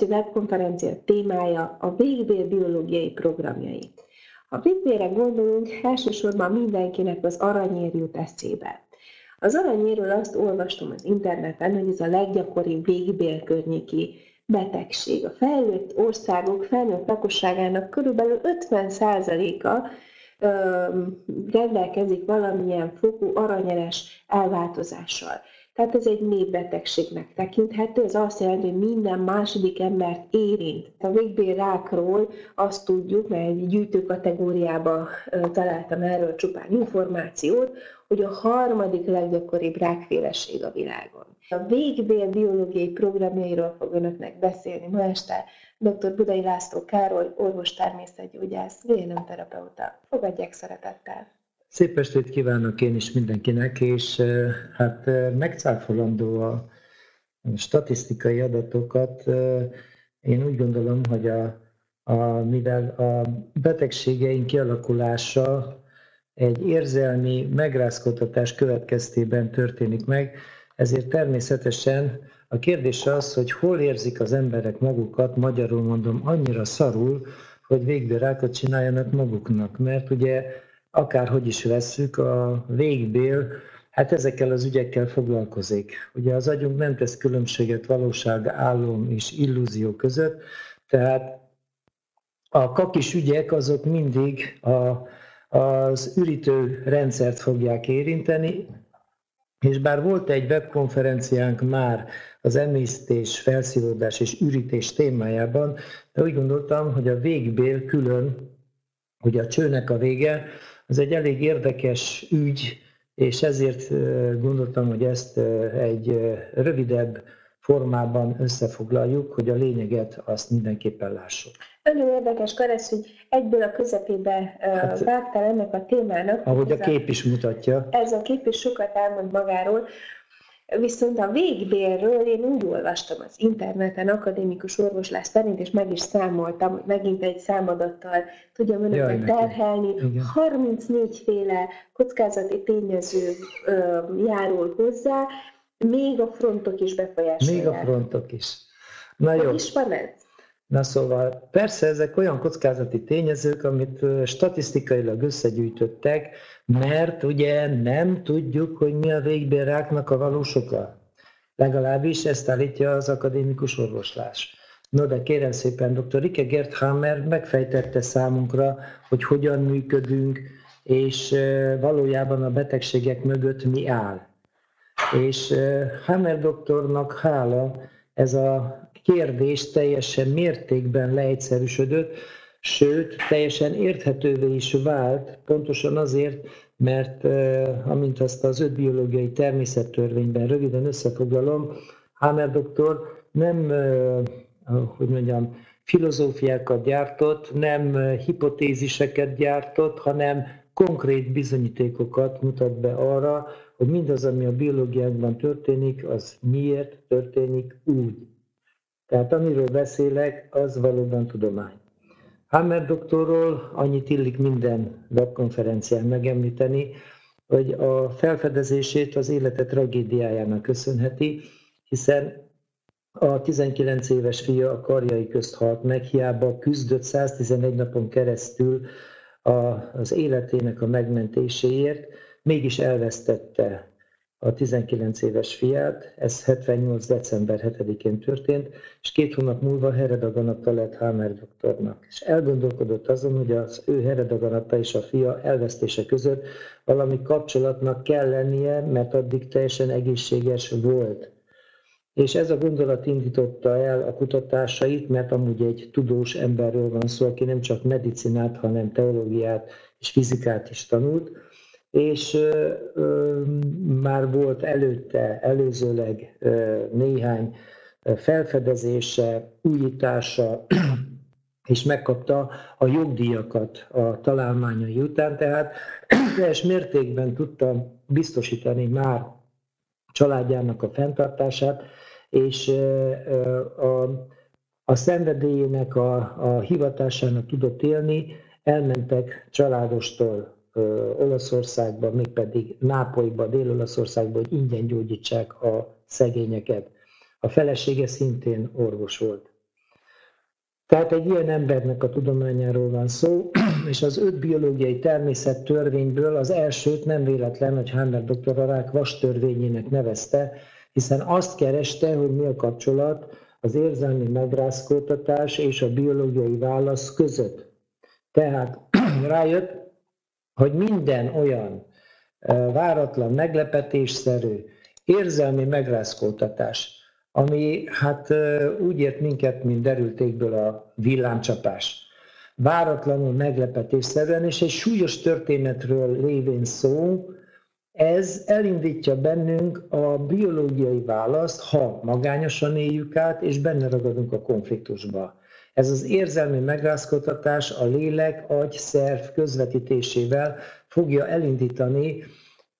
Budapesti webkonferencia témája a végbér biológiai programjai. Ha végbérre gondolunk, elsősorban mindenkinek az aranyér jut eszébe. Az aranyérről azt olvastam az interneten, hogy ez a leggyakoribb végbér környéki betegség. A fejlődött országok felnőtt lakosságának körülbelül 50%-a rendelkezik valamilyen fokú aranyeres elváltozással. Tehát ez egy népbetegségnek tekinthető, ez azt jelenti, hogy minden második embert érint. A végbélrákról azt tudjuk, mert egy gyűjtőkategóriába találtam erről csupán információt, hogy a harmadik leggyakoribb rákféleség a világon. A végbél biológiai programjairól fog önöknek beszélni ma este dr. Budai László Károly, orvos-természetgyógyász, vélemterapeuta. Fogadják szeretettel! Szép estét kívánok én is mindenkinek, és hát megcáfolandó a statisztikai adatokat. Én úgy gondolom, hogy mivel a betegségeink kialakulása egy érzelmi megrázkódtatás következtében történik meg, ezért természetesen a kérdés az, hogy hol érzik az emberek magukat, magyarul mondom, annyira szarul, hogy végbélrákot csináljanak maguknak, mert ugye akárhogy is vesszük, a végbél, hát ezekkel az ügyekkel foglalkozik. Ugye az agyunk nem tesz különbséget valóság, álom és illúzió között, tehát a kakis ügyek azok mindig az ürítő rendszert fogják érinteni, és bár volt egy webkonferenciánk már az emésztés, felszívódás és ürítés témájában, de úgy gondoltam, hogy a végbél külön, ugye a csőnek a vége, ez egy elég érdekes ügy, és ezért gondoltam, hogy ezt egy rövidebb formában összefoglaljuk, hogy a lényeget azt mindenképpen lássuk. Nagyon érdekes, Karesz, hogy egyből a közepébe vágtál ennek a témának. Ahogy a kép is mutatja. Ez a kép is sokat elmond magáról. Viszont a végbélről én úgy olvastam az interneten, akadémikus orvoslás szerint, és meg is számoltam, hogy megint egy számadattal tudjam önöket terhelni. 34 féle kockázati tényező járul hozzá, még a frontok is befolyásolják. Még a frontok is. Na jó. Hogy is van ez? Na szóval persze ezek olyan kockázati tényezők, amit statisztikailag összegyűjtöttek, mert ugye nem tudjuk, hogy mi a végbélráknak a valós oka. Legalábbis ezt állítja az akadémikus orvoslás. No de kérem szépen, dr. Dirk Hamer megfejtette számunkra, hogy hogyan működünk, és valójában a betegségek mögött mi áll. És Hamer doktornak hála ez a kérdés teljesen mértékben leegyszerűsödött, sőt, teljesen érthetővé is vált, pontosan azért, mert amint azt az 5 biológiai természettörvényben röviden összefoglalom, Hamer doktor nem, hogy mondjam, filozófiákat gyártott, nem hipotéziseket gyártott, hanem konkrét bizonyítékokat mutat be arra, hogy mindaz, ami a biológiánkban történik, az miért történik úgy. Tehát amiről beszélek, az valóban tudomány. Hamer doktorról annyit illik minden webkonferencián megemlíteni, hogy a felfedezését az élete tragédiájának köszönheti, hiszen a 19 éves fia a karjai közt halt meg, hiába küzdött 111 napon keresztül az életének a megmentéséért, mégis elvesztette a 19 éves fiát, ez 78. december 7-én történt, és 2 hónap múlva heredaganata lett Hamer doktornak. És elgondolkodott azon, hogy az ő heredaganata és a fia elvesztése között valami kapcsolatnak kell lennie, mert addig teljesen egészséges volt. És ez a gondolat indította el a kutatásait, mert amúgy egy tudós emberről van szó, aki nem csak medicinát, hanem teológiát és fizikát is tanult, és már volt előzőleg néhány felfedezése, újítása, és megkapta a jogdíjakat a találmányai után, tehát teljes mértékben tudta biztosítani már családjának a fenntartását, és a szenvedélyének, a hivatásának tudott élni, elmentek családostól Olaszországba, mégpedig Nápolyba, Dél-Olaszországba, hogy ingyen gyógyítsák a szegényeket. A felesége szintén orvos volt. Tehát egy ilyen embernek a tudományáról van szó, és az 5 biológiai természettörvényből az elsőt nem véletlen, hogy Hamer doktor a rák vastörvényének nevezte, hiszen azt kereste, hogy mi a kapcsolat az érzelmi megrázkódtatás és a biológiai válasz között. Tehát rájött, hogy minden olyan váratlan, meglepetésszerű érzelmi megrázkódtatás, ami hát úgy ért minket, mint derültékből a villámcsapás. Váratlanul, meglepetésszerűen, és egy súlyos történetről lévén szó, ez elindítja bennünk a biológiai választ, ha magányosan éljük át, és benne ragadunk a konfliktusba. Ez az érzelmi megrázkódtatás a lélek, agy, szerv közvetítésével fogja elindítani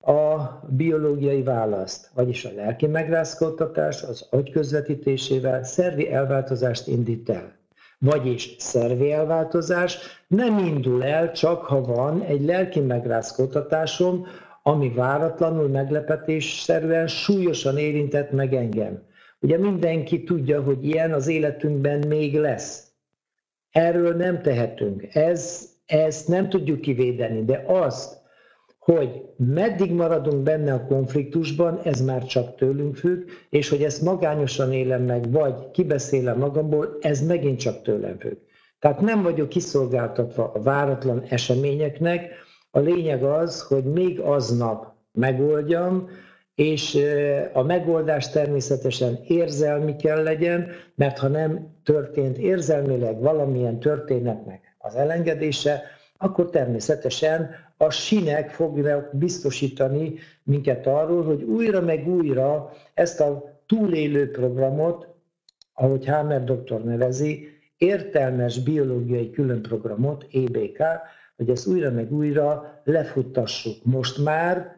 a biológiai választ, vagyis a lelki megrázkódtatás az agy közvetítésével szervi elváltozást indít el. Vagyis szervi elváltozás nem indul el, csak ha van egy lelki megrázkódtatásom, ami váratlanul, meglepetésszerűen súlyosan érintett meg engem. Ugye mindenki tudja, hogy ilyen az életünkben még lesz. Erről nem tehetünk, ezt nem tudjuk kivédeni, de azt, hogy meddig maradunk benne a konfliktusban, ez már csak tőlünk függ, és hogy ezt magányosan élem meg, vagy kibeszélem magamból, ez megint csak tőlem függ. Tehát nem vagyok kiszolgáltatva a váratlan eseményeknek, a lényeg az, hogy még aznap megoldjam, és a megoldás természetesen érzelmi kell legyen, mert ha nem történt érzelmileg valamilyen történetnek az elengedése, akkor természetesen a sinek fognak biztosítani minket arról, hogy újra meg újra ezt a túlélő programot, ahogy Hamer doktor nevezi, értelmes biológiai különprogramot, EBK, hogy ezt újra meg újra lefuttassuk. Most már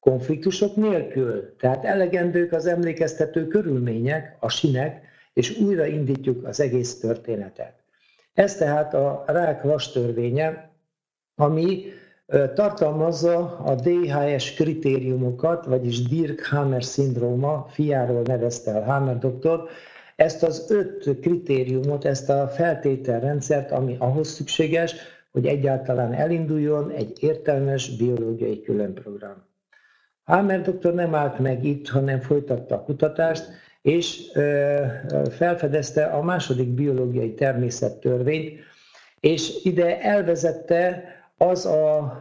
konfliktusok nélkül, tehát elegendők az emlékeztető körülmények, a sinek, és újra indítjuk az egész történetet. Ez tehát a rák vastörvénye, ami tartalmazza a DHS kritériumokat, vagyis Dirk Hamer szindróma, fiáról nevezte el Hamer doktor, ezt az 5 kritériumot, ezt a feltételrendszert, ami ahhoz szükséges, hogy egyáltalán elinduljon egy értelmes biológiai különprogram. Hamer doktor nem állt meg itt, hanem folytatta a kutatást, és felfedezte a második biológiai természettörvényt, és ide elvezette az a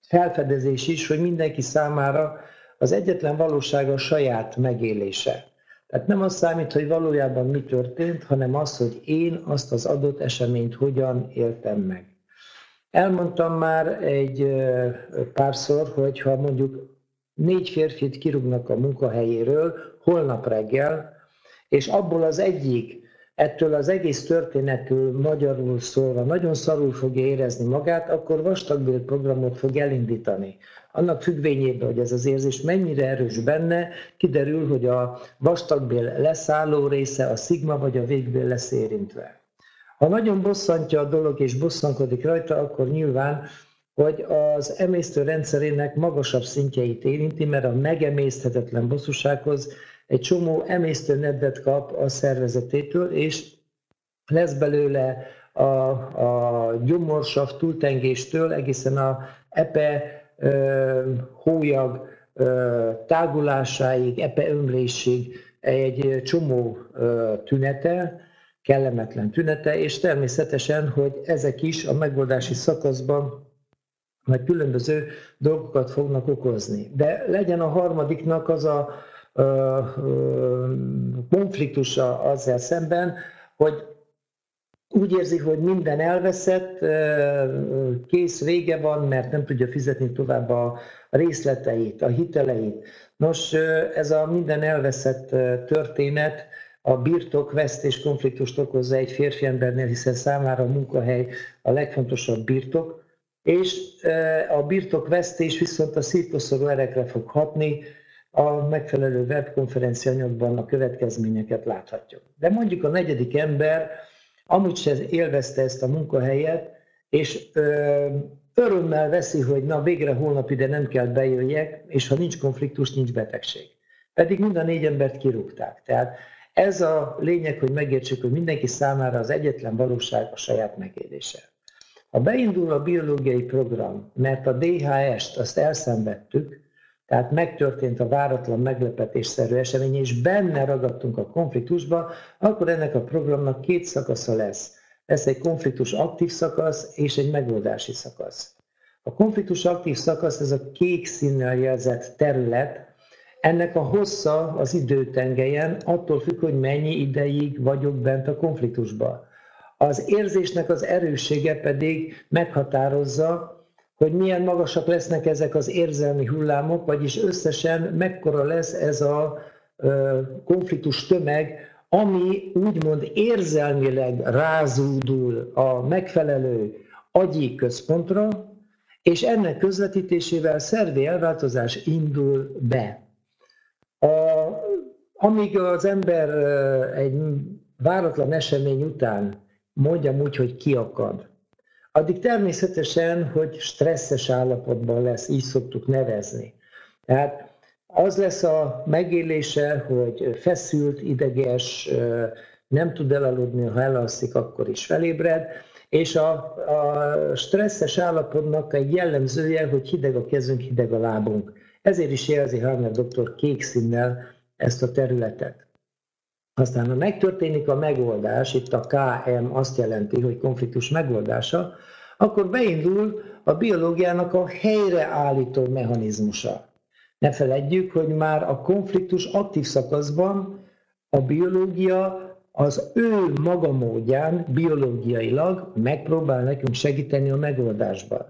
felfedezés is, hogy mindenki számára az egyetlen valóság a saját megélése. Tehát nem az számít, hogy valójában mi történt, hanem az, hogy én azt az adott eseményt hogyan éltem meg. Elmondtam már egy párszor, hogy ha mondjuk 4 férfit kirúgnak a munkahelyéről holnap reggel, és abból az egyik ettől az egész történetől magyarul szólva nagyon szarul fogja érezni magát, akkor vastagbél programot fog elindítani. Annak függvényében, hogy ez az érzés mennyire erős benne, kiderül, hogy a vastagbél leszálló része, a szigma vagy a végbél lesz érintve. Ha nagyon bosszantja a dolog és bosszankodik rajta, akkor nyilván, hogy az emésztő rendszerének magasabb szintjeit érinti, mert a megemészthetetlen bosszúsághoz egy csomó emésztőnedvet kap a szervezetétől, és lesz belőle a gyomorsav túltengéstől egészen a epe hólyag tágulásáig, epe ömlésig egy csomó tünete, kellemetlen tünete, és természetesen, hogy ezek is a megoldási szakaszban majd különböző dolgokat fognak okozni. De legyen a harmadiknak az a konfliktusa azzal szemben, hogy úgy érzi, hogy minden elveszett, kész, vége van, mert nem tudja fizetni tovább a részleteit, a hiteleit. Nos, ez a minden elveszett történet a birtokvesztés konfliktust okozza egy férfi embernél, hiszen számára a munkahely a legfontosabb birtok, és a birtokvesztés viszont a szírtószorú erekre fog hatni, a megfelelő webkonferencia anyagban a következményeket láthatjuk. De mondjuk a negyedik ember amúgy sem élvezte ezt a munkahelyet, és örömmel veszi, hogy na végre holnap ide nem kell bejöjjek, és ha nincs konfliktus, nincs betegség. Pedig mind a 4 embert kirúgták. Tehát Ez a lényeg, hogy megértsük, hogy mindenki számára az egyetlen valóság a saját megélése. Ha beindul a biológiai program, mert a DHS-t azt elszenvedtük, tehát megtörtént a váratlan meglepetésszerű esemény, és benne ragadtunk a konfliktusba, akkor ennek a programnak két szakasza lesz. Lesz egy konfliktus aktív szakasz és egy megoldási szakasz. A konfliktus aktív szakasz, ez a kék színnel jelzett terület, ennek a hossza az időtengelyen attól függ, hogy mennyi ideig vagyok bent a konfliktusban. Az érzésnek az erőssége pedig meghatározza, hogy milyen magasak lesznek ezek az érzelmi hullámok, vagyis összesen mekkora lesz ez a konfliktus tömeg, ami úgymond érzelmileg rázúdul a megfelelő agyi központra, és ennek közvetítésével szervi elváltozás indul be. Amíg az ember egy váratlan esemény után, mondjam úgy, hogy kiakad, addig természetesen, hogy stresszes állapotban lesz, így szoktuk nevezni. Tehát az lesz a megélése, hogy feszült, ideges, nem tud elaludni, ha elalszik, akkor is felébred, és a stresszes állapotnak egy jellemzője, hogy hideg a kezünk, hideg a lábunk. Ezért is jelzi Hamer doktor kék színnel ezt a területet. Aztán, ha megtörténik a megoldás, itt a KM azt jelenti, hogy konfliktus megoldása, akkor beindul a biológiának a helyreállító mechanizmusa. Ne feledjük, hogy már a konfliktus aktív szakaszban a biológia az ő maga módján, biológiailag megpróbál nekünk segíteni a megoldásban.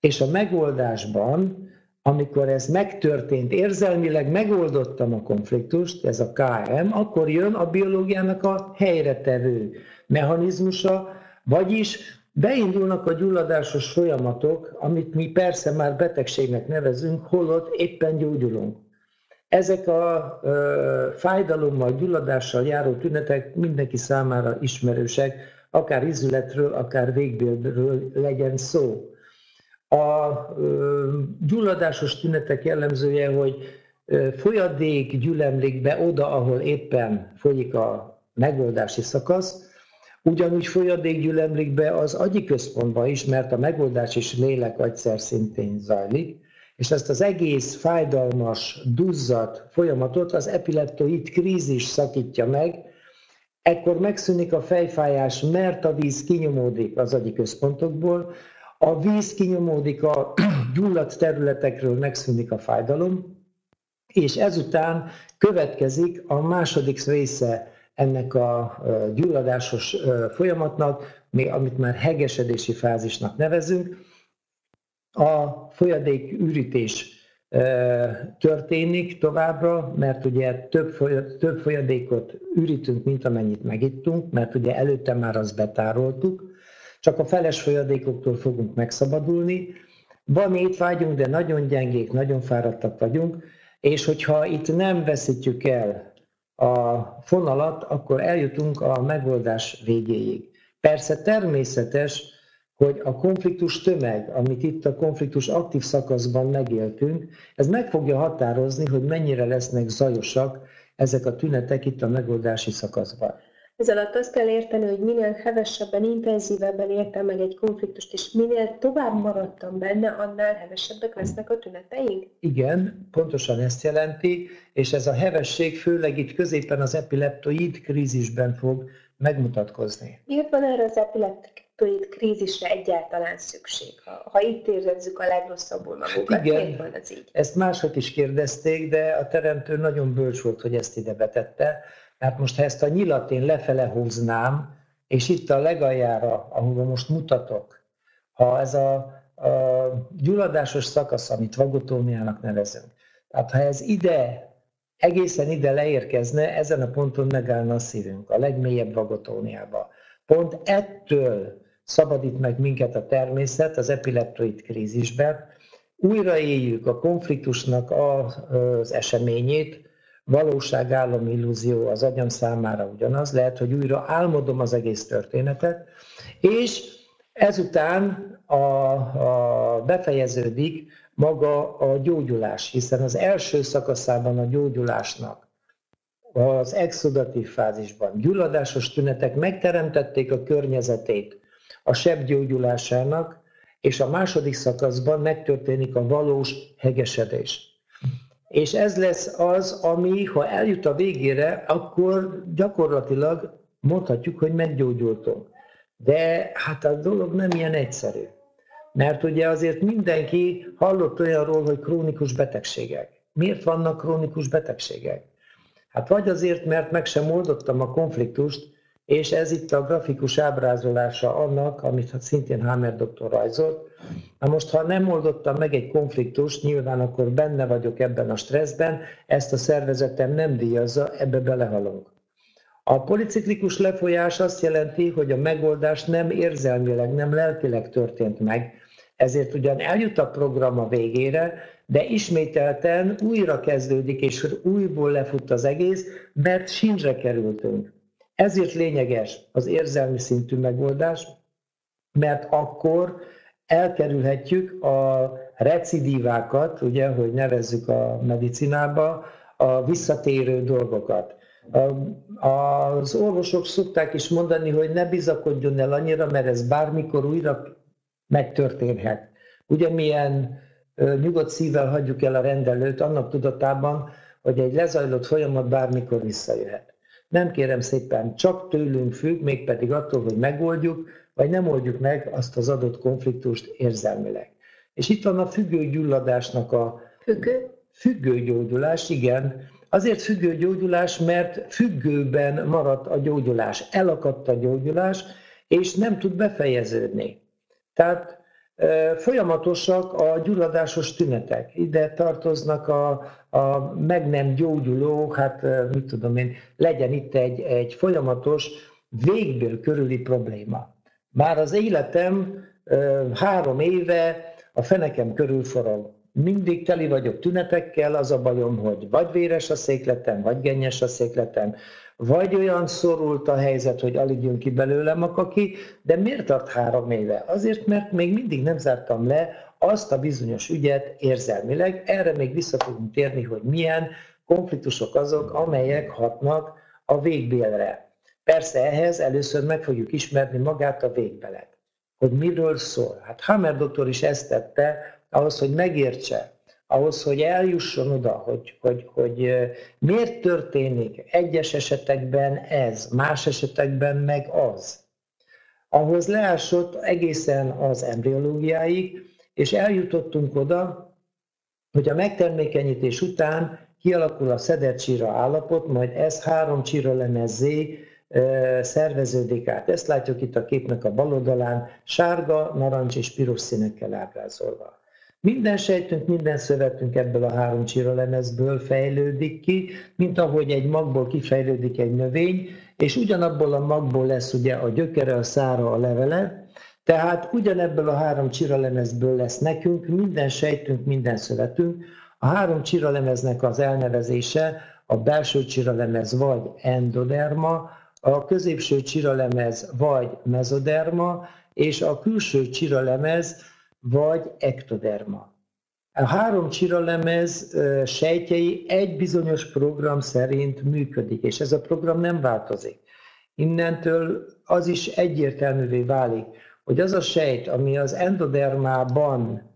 És a megoldásban, amikor ez megtörtént, érzelmileg megoldottam a konfliktust, ez a KM, akkor jön a biológiának a helyretevő mechanizmusa, vagyis beindulnak a gyulladásos folyamatok, amit mi persze már betegségnek nevezünk, holott éppen gyógyulunk. Ezek a fájdalommal, gyulladással járó tünetek mindenki számára ismerősek, akár izületről, akár végbélről legyen szó. A gyulladásos tünetek jellemzője, hogy folyadék gyülemlik be oda, ahol éppen folyik a megoldási szakasz, ugyanúgy folyadék gyülemlik be az agyi központba is, mert a megoldás is lélek-agyszer szintén zajlik, és ezt az egész fájdalmas, duzzat folyamatot az epileptoid krízis szakítja meg, ekkor megszűnik a fejfájás, mert a víz kinyomódik az agyi központokból, a víz kinyomódik a gyulladt területekről, megszűnik a fájdalom, és ezután következik a második része ennek a gyulladásos folyamatnak, amit már hegesedési fázisnak nevezünk. A folyadékürítés történik továbbra, mert ugye több folyadékot ürítünk, mint amennyit megittunk, mert ugye előtte már azt betároltuk, csak a feles folyadékoktól fogunk megszabadulni. Van étvágyunk, de nagyon gyengék, nagyon fáradtak vagyunk, és hogyha itt nem veszítjük el a fonalat, akkor eljutunk a megoldás végéig. Persze természetes, hogy a konfliktus tömeg, amit itt a konfliktus aktív szakaszban megéltünk, ez meg fogja határozni, hogy mennyire lesznek zajosak ezek a tünetek itt a megoldási szakaszban. Ez alatt azt kell érteni, hogy minél hevesebben, intenzívebben értem meg egy konfliktust, és minél tovább maradtam benne, annál hevesebbek lesznek a tüneteink? Igen, pontosan ezt jelenti, és ez a hevesség főleg itt középen az epileptoid krízisben fog megmutatkozni. Miért van erre az epileptoid krízisre egyáltalán szükség? Ha itt érezzük a legrosszabbul magunkat, miért van ez így? Ezt mások is kérdezték, de a teremtő nagyon bölcs volt, hogy ezt ide betette. Tehát most, ha ezt a nyilat én lefele húznám, és itt a legaljára, ahova most mutatok, ha ez a gyulladásos szakasz, amit vagotómiának nevezünk, tehát ha ez ide, egészen ide leérkezne, ezen a ponton megállna a szívünk, a legmélyebb vagotómiába. Pont ettől szabadít meg minket a természet az epileptoid krízisben, újraéljük a konfliktusnak az eseményét, valóság, álom, illúzió az agyam számára ugyanaz, lehet, hogy újra álmodom az egész történetet, és ezután befejeződik maga a gyógyulás, hiszen az első szakaszában a gyógyulásnak az exudatív fázisban. Gyulladásos tünetek megteremtették a környezetét a seb gyógyulásának, és a második szakaszban megtörténik a valós hegesedés. És ez lesz az, ami, ha eljut a végére, akkor gyakorlatilag mondhatjuk, hogy meggyógyultunk. De hát a dolog nem ilyen egyszerű. Mert ugye azért mindenki hallott olyanról, hogy krónikus betegségek. Miért vannak krónikus betegségek? Hát vagy azért, mert meg sem oldottam a konfliktust, és ez itt a grafikus ábrázolása annak, amit szintén Hamer doktor rajzolt. Na most, ha nem oldottam meg egy konfliktust, nyilván akkor benne vagyok ebben a stresszben, ezt a szervezetem nem díjazza, ebbe belehalunk. A policiklikus lefolyás azt jelenti, hogy a megoldás nem érzelmileg, nem lelkileg történt meg, ezért ugyan eljut a program a végére, de ismételten újra kezdődik, és újból lefut az egész, mert sínre kerültünk. Ezért lényeges az érzelmi szintű megoldás, mert akkor elkerülhetjük a recidívákat, ugye, hogy nevezzük a medicinába, a visszatérő dolgokat. Az orvosok szokták is mondani, hogy ne bizakodjon el annyira, mert ez bármikor újra megtörténhet. Ugye milyen nyugodt szívvel hagyjuk el a rendelőt annak tudatában, hogy egy lezajlott folyamat bármikor visszajöhet. Nem kérem szépen, csak tőlünk függ, mégpedig attól, hogy megoldjuk, vagy nem oldjuk meg azt az adott konfliktust érzelmileg. És itt van a függőgyulladásnak a... Függőgyógyulás, igen. Azért függőgyógyulás, mert függőben maradt a gyógyulás, elakadt a gyógyulás, és nem tud befejeződni. Tehát folyamatosak a gyulladásos tünetek. Ide tartoznak a meg nem gyógyuló, hát mit tudom én, legyen itt egy folyamatos végbél körüli probléma. Már az életem 3 éve a fenekem körül forog. Mindig teli vagyok tünetekkel, az a bajom, hogy vagy véres a székletem, vagy gennyes a székletem, vagy olyan szorult a helyzet, hogy alig jön ki belőle makaki, de miért tart 3 éve? Azért, mert még mindig nem zártam le azt a bizonyos ügyet érzelmileg. Erre még vissza tudunk térni, hogy milyen konfliktusok azok, amelyek hatnak a végbélre. Persze ehhez először meg fogjuk ismerni magát a végbelet, hogy miről szól. Hát Hamer doktor is ezt tette, ahhoz, hogy megértse, ahhoz, hogy eljusson oda, hogy miért történik egyes esetekben ez, más esetekben meg az. Ahhoz leásott egészen az embriológiáig, és eljutottunk oda, hogy a megtermékenyítés után kialakul a szedett csíra állapot, majd ez 3 csíralemezzé szerveződik át. Ezt látjuk itt a képnek a bal oldalán, sárga, narancs és piros színekkel ábrázolva. Minden sejtünk, minden szövetünk ebből a 3 csíralemezből fejlődik ki, mint ahogy egy magból kifejlődik egy növény, és ugyanabból a magból lesz ugye a gyökere, a szára, a levele, tehát ugyanebből a 3 csíralemezből lesz nekünk, minden sejtünk, minden szövetünk. A 3 csíralemeznek az elnevezése a belső csíralemez vagy endoderma, a középső csíralemez vagy mezoderma, és a külső csíralemez vagy ektoderma. A 3 csíralemez sejtjei egy bizonyos program szerint működik, és ez a program nem változik. Innentől az is egyértelművé válik, hogy az a sejt, ami az endodermában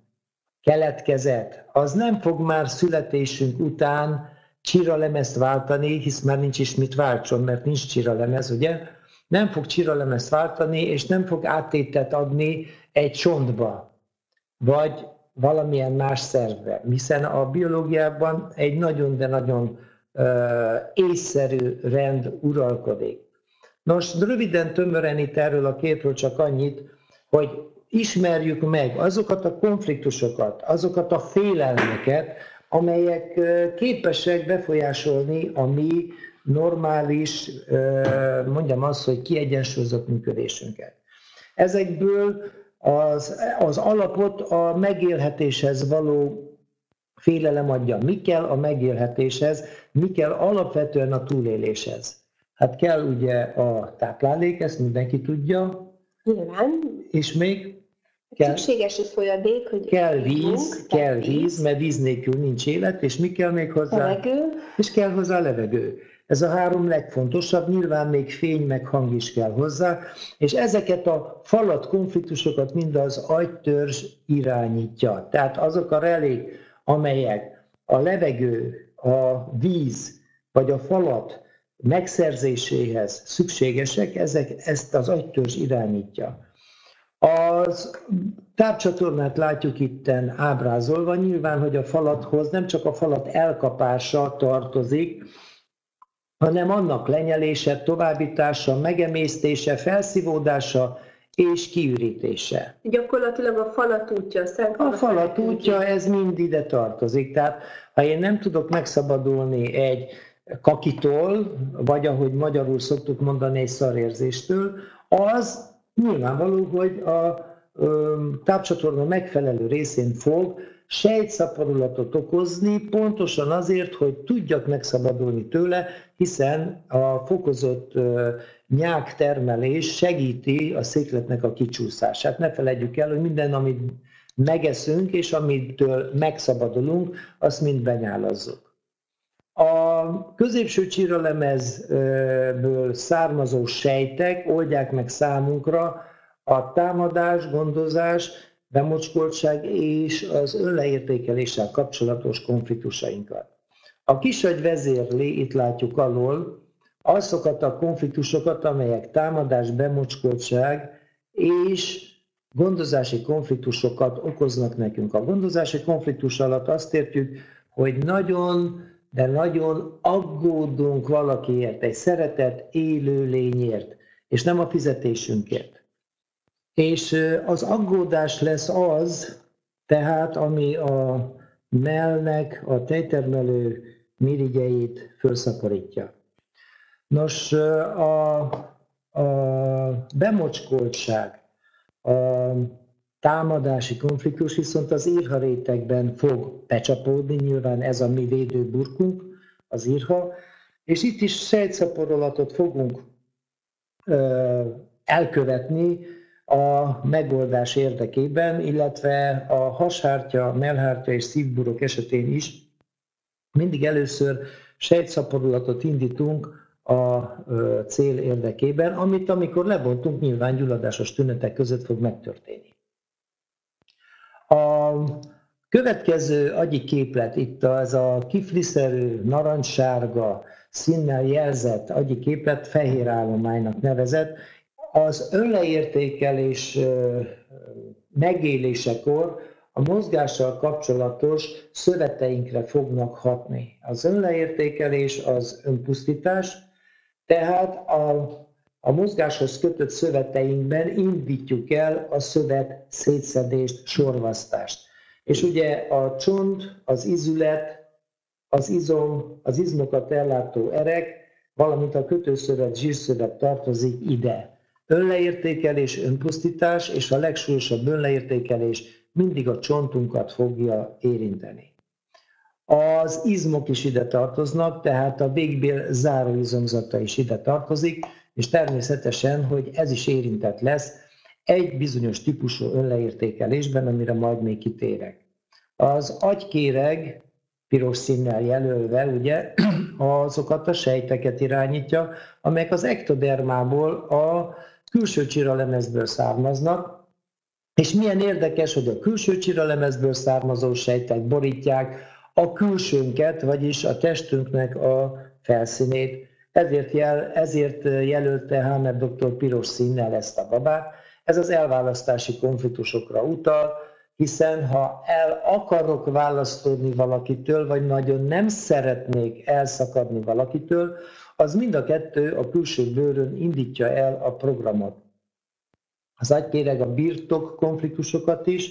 keletkezett, az nem fog már születésünk után csíralemezt váltani, hisz már nincs is mit váltson, mert nincs csíralemez, ugye? Nem fog csíralemezt váltani, és nem fog áttétet adni egy csontba, vagy valamilyen más szervbe, hiszen a biológiában egy nagyon, de nagyon észszerű rend uralkodik. Nos, röviden, tömören itt erről a képről csak annyit, hogy ismerjük meg azokat a konfliktusokat, azokat a félelmeket, amelyek képesek befolyásolni a mi normális, mondjam azt, hogy kiegyensúlyozott működésünket. Ezekből az alapot a megélhetéshez való félelem adja. Mi kell a megélhetéshez, mi kell alapvetően a túléléshez? Hát kell ugye a táplálék, ezt mindenki tudja. Nyilván. És még? Szükséges a folyadék, hogy kell víz, mert víz nélkül nincs élet, és mi kell még hozzá? Levegő. És kell hozzá levegő. Ez a három legfontosabb, nyilván még fény meg hang is kell hozzá, és ezeket a falat konfliktusokat mind az agytörzs irányítja. Tehát azok a relék, amelyek a levegő, a víz vagy a falat megszerzéséhez szükségesek, ezt az agytörzs irányítja. Az tápcsatornát látjuk itten ábrázolva, nyilván, hogy a falathoz nem csak a falat elkapása tartozik, hanem annak lenyelése, továbbítása, megemésztése, felszívódása és kiürítése. Gyakorlatilag a falat útja, a falat útja, ez mind ide tartozik. Tehát ha én nem tudok megszabadulni egy kakitól, vagy ahogy magyarul szoktuk mondani, egy szarérzéstől, az nyilvánvaló, hogy a tápcsatorna megfelelő részén fog sejtszaporulatot okozni, pontosan azért, hogy tudjak megszabadulni tőle, hiszen a fokozott nyáktermelés segíti a székletnek a kicsúszását. Ne feledjük el, hogy minden, amit megeszünk és amitől megszabadulunk, azt mind benyálazzuk. A középső csíralemezből származó sejtek oldják meg számunkra a támadás, gondozás, bemocskoltság és az önleértékeléssel kapcsolatos konfliktusainkat. A kisagy vezérli, itt látjuk alól, azokat a konfliktusokat, amelyek támadás, bemocskoltság és gondozási konfliktusokat okoznak nekünk. A gondozási konfliktus alatt azt értjük, hogy nagyon aggódunk valakiért, egy szeretett élő lényért, és nem a fizetésünkért. És az aggódás lesz az, tehát ami a mellnek a tejtermelő mirigyeit felszaporítja. Nos, a bemocskoltság, a támadási konfliktus viszont az írharétekben fog becsapódni, nyilván ez a mi védőburkunk, az írha, és itt is sejtszaporulatot fogunk elkövetni a megoldás érdekében, illetve a hashártya, mellhártya és szívburok esetén is mindig először sejtszaporulatot indítunk a cél érdekében, amit amikor lebontunk, nyilván gyulladásos tünetek között fog megtörténni. A következő agyi képlet, itt az a kifliszerű, narancssárga színnel jelzett agyi képlet, fehér állománynak nevezett. Az önleértékelés megélésekor a mozgással kapcsolatos szöveteinkre fognak hatni. Az önleértékelés az önpusztítás, tehát a mozgáshoz kötött szöveteinkben indítjuk el a szövet szétszedést, sorvasztást. És ugye a csont, az izület, az izom, az izmokat ellátó erek, valamint a kötőszövet, zsírszövet tartozik ide. Önleértékelés, önpusztítás, és a legsúlyosabb önleértékelés mindig a csontunkat fogja érinteni. Az izmok is ide tartoznak, tehát a végbél záróizomzata is ide tartozik, és természetesen, hogy ez is érintett lesz egy bizonyos típusú önleértékelésben, amire majd még kitérek. Az agykéreg, piros színnel jelölve, ugye, azokat a sejteket irányítja, amelyek az ektodermából, a külső csíralemezből származnak, és milyen érdekes, hogy a külső csíralemezből származó sejtek borítják a külsőnket, vagyis a testünknek a felszínét. Ezért jelölte Hamer doktor piros színnel ezt a babát. Ez az elválasztási konfliktusokra utal, hiszen ha el akarok választódni valakitől, vagy nagyon nem szeretnék elszakadni valakitől, az mind a kettő a külső bőrön indítja el a programot. Az agykéreg a birtok konfliktusokat is,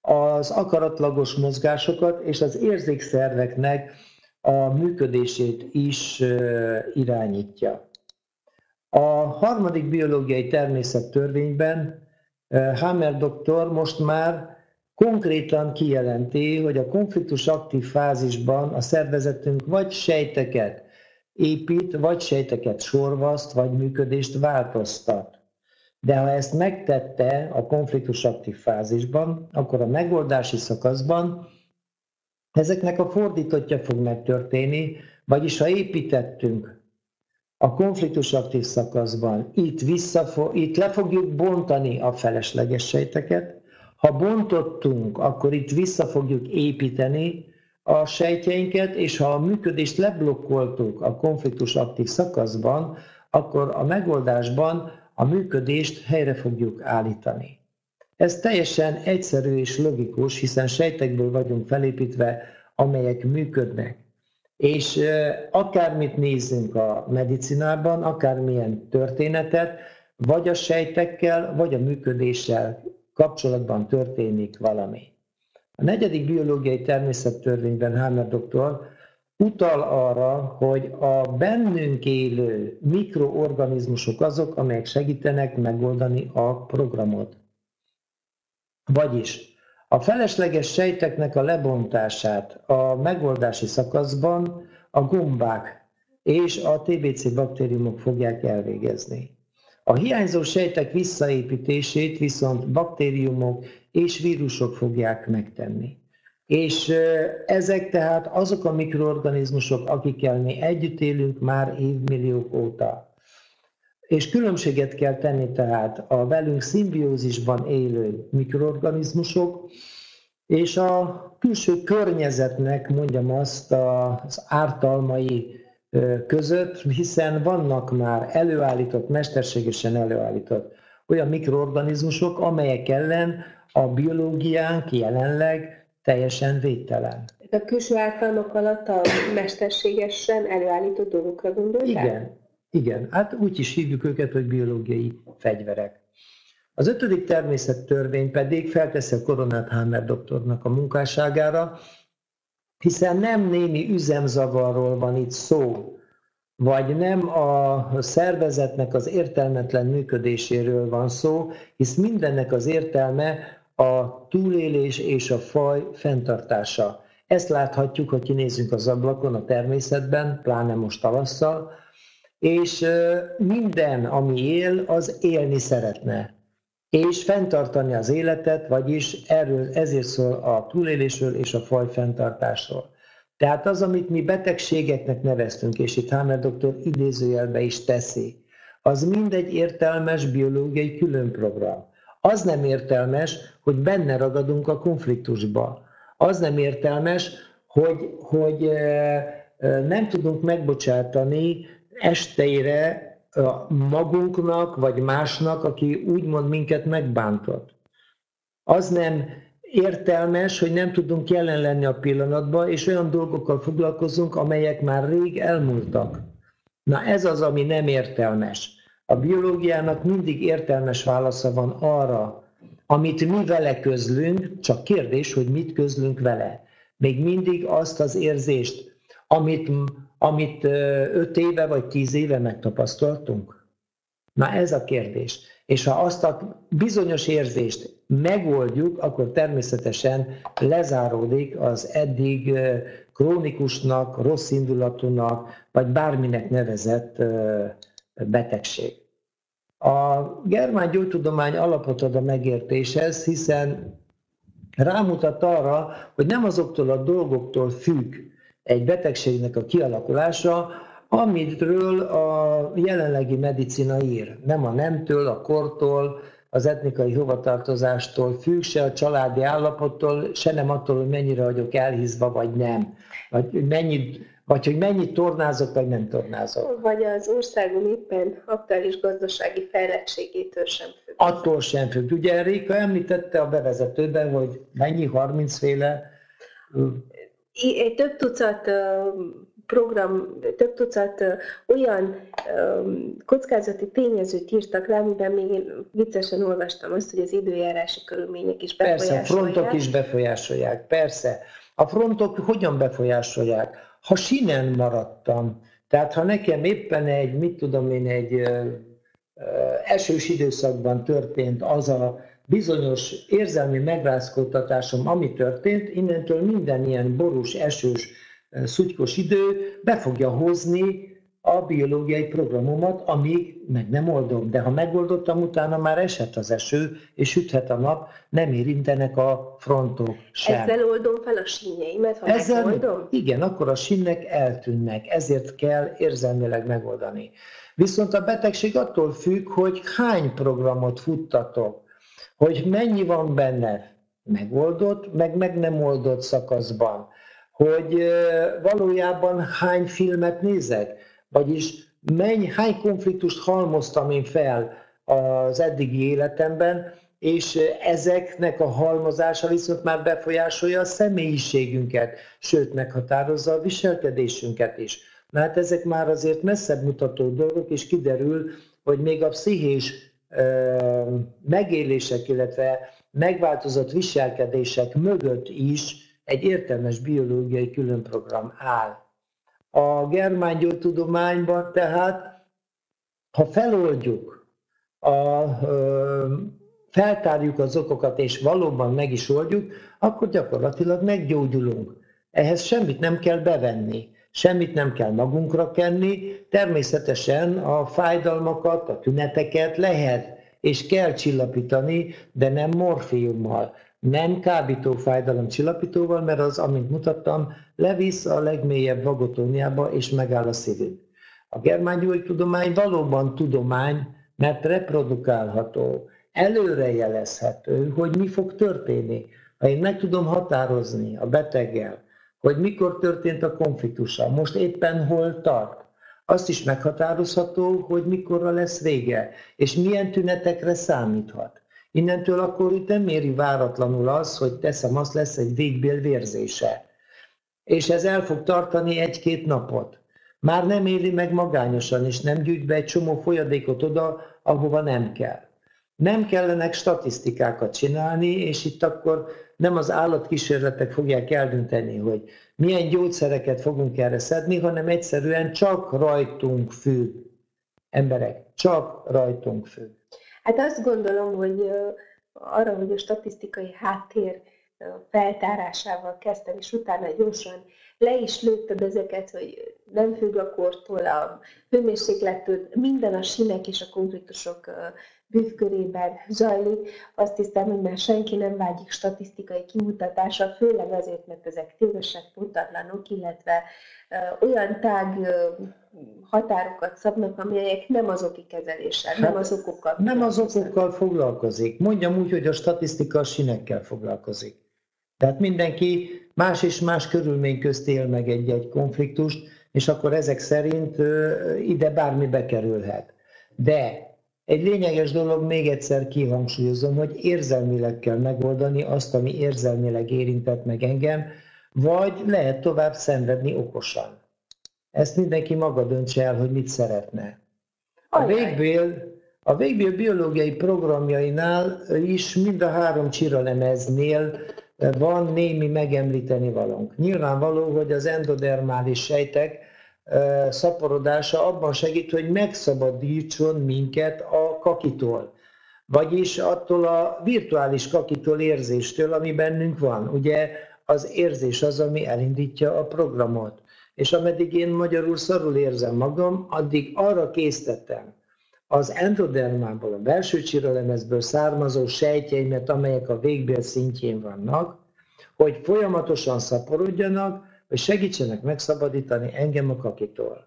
az akaratlagos mozgásokat és az érzékszerveknek a működését is irányítja. A harmadik biológiai természettörvényben Hamer doktor most már konkrétan kijelenti, hogy a konfliktus aktív fázisban a szervezetünk vagy sejteket épít, vagy sejteket sorvaszt, vagy működést változtat. De ha ezt megtette a konfliktus aktív fázisban, akkor a megoldási szakaszban ezeknek a fordítottja fog megtörténni, vagyis ha építettünk a konfliktus aktív szakaszban itt le fogjuk bontani a felesleges sejteket. Ha bontottunk, akkor itt vissza fogjuk építeni a sejtjeinket, és ha a működést leblokkoltuk a konfliktus aktív szakaszban, akkor a megoldásban a működést helyre fogjuk állítani. Ez teljesen egyszerű és logikus, hiszen sejtekből vagyunk felépítve, amelyek működnek. És akármit nézzünk a medicinában, akármilyen történetet, vagy a sejtekkel, vagy a működéssel kapcsolatban történik valami. A negyedik biológiai természettörvényben Hamer doktor utal arra, hogy a bennünk élő mikroorganizmusok azok, amelyek segítenek megoldani a programot. Vagyis a felesleges sejteknek a lebontását a megoldási szakaszban a gombák és a TBC baktériumok fogják elvégezni. A hiányzó sejtek visszaépítését viszont baktériumok és vírusok fogják megtenni. És ezek tehát azok a mikroorganizmusok, akikkel mi együtt élünk már évmilliók óta. És különbséget kell tenni tehát a velünk szimbiózisban élő mikroorganizmusok, és a külső környezetnek, mondjam azt, az ártalmai között, hiszen vannak már előállított, mesterségesen előállított olyan mikroorganizmusok, amelyek ellen a biológiánk jelenleg teljesen védtelen. A külső ártalmak alatt a mesterségesen előállított dolgokra gondoltál? Igen. Igen, hát úgy is hívjuk őket, hogy biológiai fegyverek. Az ötödik természettörvény pedig felteszi a koronát Hamer doktornak a munkásságára, hiszen nem némi üzemzavarról van itt szó, vagy nem a szervezetnek az értelmetlen működéséről van szó, hisz mindennek az értelme a túlélés és a faj fenntartása. Ezt láthatjuk, ha kinézünk az ablakon a természetben, pláne most tavasszal, és minden, ami él, az élni szeretne, és fenntartani az életet, vagyis erről, ezért szól a túlélésről és a faj fenntartásról. Tehát az, amit mi betegségeknek neveztünk, és itt Hamer doktor idézőjelbe is teszi, az mindegy értelmes biológiai különprogram. Az nem értelmes, hogy benne ragadunk a konfliktusba. Az nem értelmes, hogy nem tudunk megbocsátani esteire magunknak, vagy másnak, aki úgymond minket megbántott. Az nem értelmes, hogy nem tudunk jelen lenni a pillanatban, és olyan dolgokkal foglalkozunk, amelyek már rég elmúltak. Na ez az, ami nem értelmes. A biológiának mindig értelmes válasza van arra, amit mi vele közlünk, csak kérdés, hogy mit közlünk vele. Még mindig azt az érzést, amit 5 éve vagy 10 éve megtapasztaltunk? Na ez a kérdés. És ha azt a bizonyos érzést megoldjuk, akkor természetesen lezáródik az eddig krónikusnak, rossz indulatúnak, vagy bárminek nevezett betegség. A Germán Gyógytudomány alapot ad a megértéshez, hiszen rámutat arra, hogy nem azoktól a dolgoktól függ egy betegségnek a kialakulása, amitről a jelenlegi medicina ír. Nem a nemtől, a kortól, az etnikai hovatartozástól függ, se a családi állapottól, se nem attól, hogy mennyire vagyok elhízva, vagy nem. Vagy hogy mennyit tornázok, vagy nem tornázok. Vagy az országom éppen aktuális gazdasági fejlettségétől sem függ. Attól sem függ. Ugye Réka említette a bevezetőben, hogy mennyi 30 féle... Több tucat program, több tucat olyan kockázati tényezőt írtak rá, amiben még én viccesen olvastam azt, hogy az időjárási körülmények is befolyásolják. Persze, a frontok is befolyásolják, persze. A frontok hogyan befolyásolják? Ha sinen maradtam, tehát ha nekem éppen egy, egy esős időszakban történt az a bizonyos érzelmi megrázkódtatásom, ami történt, innentől minden ilyen borús, esős, szutykos idő be fogja hozni a biológiai programomat, amíg meg nem oldom. De ha megoldottam, utána már esett az eső, és süthet a nap, nem érintenek a frontok sem. Ezzel oldom fel a sínyeimet, ha ezzel megoldom? Igen, akkor a sínnek eltűnnek, ezért kell érzelmileg megoldani. Viszont a betegség attól függ, hogy hány programot futtatok, hogy mennyi van benne megoldott, meg nem oldott szakaszban, hogy valójában hány filmet nézek, vagyis hány konfliktust halmoztam én fel az eddigi életemben, és ezeknek a halmozása viszont már befolyásolja a személyiségünket, sőt meghatározza a viselkedésünket is. Na hát ezek már azért messzebb mutató dolgok, és kiderül, hogy még a pszichés megélések, illetve megváltozott viselkedések mögött is egy értelmes biológiai különprogram áll. A Germán Gyógytudományban tehát, ha feloldjuk, feltárjuk az okokat és valóban meg is oldjuk, akkor gyakorlatilag meggyógyulunk. Ehhez semmit nem kell bevenni, semmit nem kell magunkra kenni, természetesen a fájdalmakat, a tüneteket lehet és kell csillapítani, de nem morfiummal. Nem kábítófájdalomcsillapítóval, mert az, amint mutattam, levisz a legmélyebb vagotóniába és megáll a szívünk. A germángyógytudomány valóban tudomány, mert reprodukálható, előrejelezhető, hogy mi fog történni. Ha én meg tudom határozni a beteggel, hogy mikor történt a konfliktusa, most éppen hol tart, azt is meghatározható, hogy mikorra lesz vége, és milyen tünetekre számíthat. Innentől akkor itt nem éri váratlanul az, hogy teszem azt, lesz egy végbélvérzése. És ez el fog tartani egy-két napot. Már nem éli meg magányosan, és nem gyűjt be egy csomó folyadékot oda, ahova nem kell. Nem kellenek statisztikákat csinálni, és itt akkor nem az állatkísérletek fogják eldönteni, hogy milyen gyógyszereket fogunk erre szedni, hanem egyszerűen csak rajtunk függ. Emberek, csak rajtunk függ. Hát azt gondolom, hogy arra, hogy a statisztikai háttér feltárásával kezdtem, és utána gyorsan le is lőtted ezeket, hogy nem függ a kortól, a hőmérséklettől, minden a sínek és a konfliktusok bűvkörében zajlik. Azt hiszem, hogy már senki nem vágyik statisztikai kimutatásra, főleg azért, mert ezek tévesek, pontatlanok, illetve olyan tág határokat szabnak, amelyek nem az oki kezeléssel, nem az okokkal. Nem az okokkal foglalkozik. Mondjam úgy, hogy a statisztika a sínekkel foglalkozik. Tehát mindenki más és más körülmény közt él meg egy-egy konfliktust, és akkor ezek szerint ide bármi bekerülhet. De egy lényeges dolog, még egyszer kihangsúlyozom, hogy érzelmileg kell megoldani azt, ami érzelmileg érintett meg engem, vagy lehet tovább szenvedni okosan. Ezt mindenki maga döntse el, hogy mit szeretne. A végbél biológiai programjainál is mind a három csiralemeznél van némi megemlíteni valónk. Nyilvánvaló, hogy az endodermális sejtek szaporodása abban segít, hogy megszabadítson minket a kakitól. Vagyis attól a virtuális kakitól érzéstől, ami bennünk van. Ugye az érzés az, ami elindítja a programot. És ameddig én magyarul szarul érzem magam, addig arra késztetem az endodermából, a belső csiralemezből származó sejtjeimet, amelyek a végbél szintjén vannak, hogy folyamatosan szaporodjanak, hogy segítsenek megszabadítani engem a kakitól.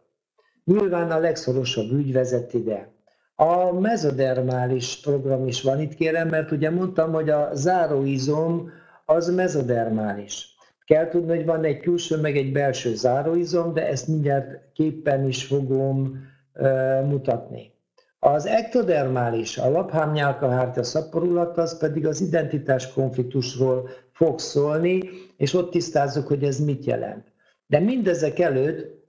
Nyilván a legszorosabb ügy vezet ide. A mezodermális program is van itt, kérem, mert ugye mondtam, hogy a záróizom az mezodermális. Kell tudni, hogy van egy külső, meg egy belső záróizom, de ezt mindjárt képpen is fogom mutatni. Az ektodermális, a laphám-nyálkahártya szaporulata, az pedig az identitás konfliktusról fog szólni, és ott tisztázzuk, hogy ez mit jelent. De mindezek előtt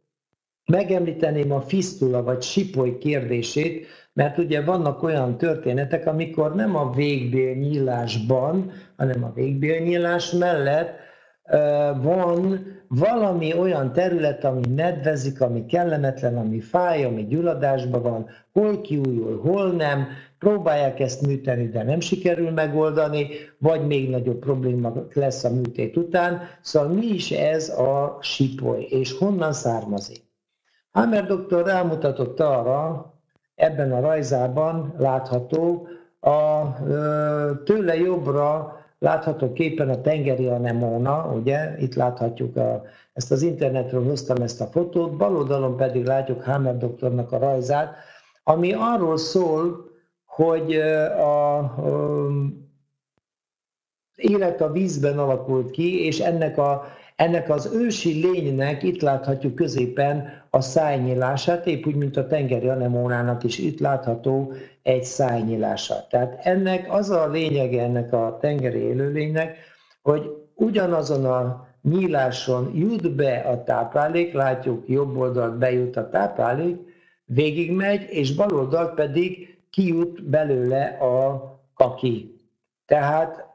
megemlíteném a fisztula vagy sipoly kérdését, mert ugye vannak olyan történetek, amikor nem a végbélnyílásban, hanem a végbélnyílás mellett van valami olyan terület, ami nedvezik, ami kellemetlen, ami fáj, ami gyulladásban van, hol kiújul, hol nem, próbálják ezt műteni, de nem sikerül megoldani, vagy még nagyobb probléma lesz a műtét után. Szóval mi is ez a sipoly, és honnan származik? Hamer doktor rámutatott arra, ebben a rajzában látható, a tőle jobbra látható képen a tengeri anemóna, ugye, itt láthatjuk, ezt az internetről hoztam ezt a fotót, bal oldalon pedig látjuk Hamer doktornak a rajzát, ami arról szól, hogy élet a vízben alakult ki, és ennek az ősi lénynek itt láthatjuk középen a szájnyílását, épp úgy, mint a tengeri anemónának is itt látható egy szájnyílása. Tehát ennek az a lényege, ennek a tengeri élőlénynek, hogy ugyanazon a nyíláson jut be a táplálék, látjuk jobb oldalt bejut a táplálék, végigmegy, és bal oldalt pedig kijut belőle a kaki. Tehát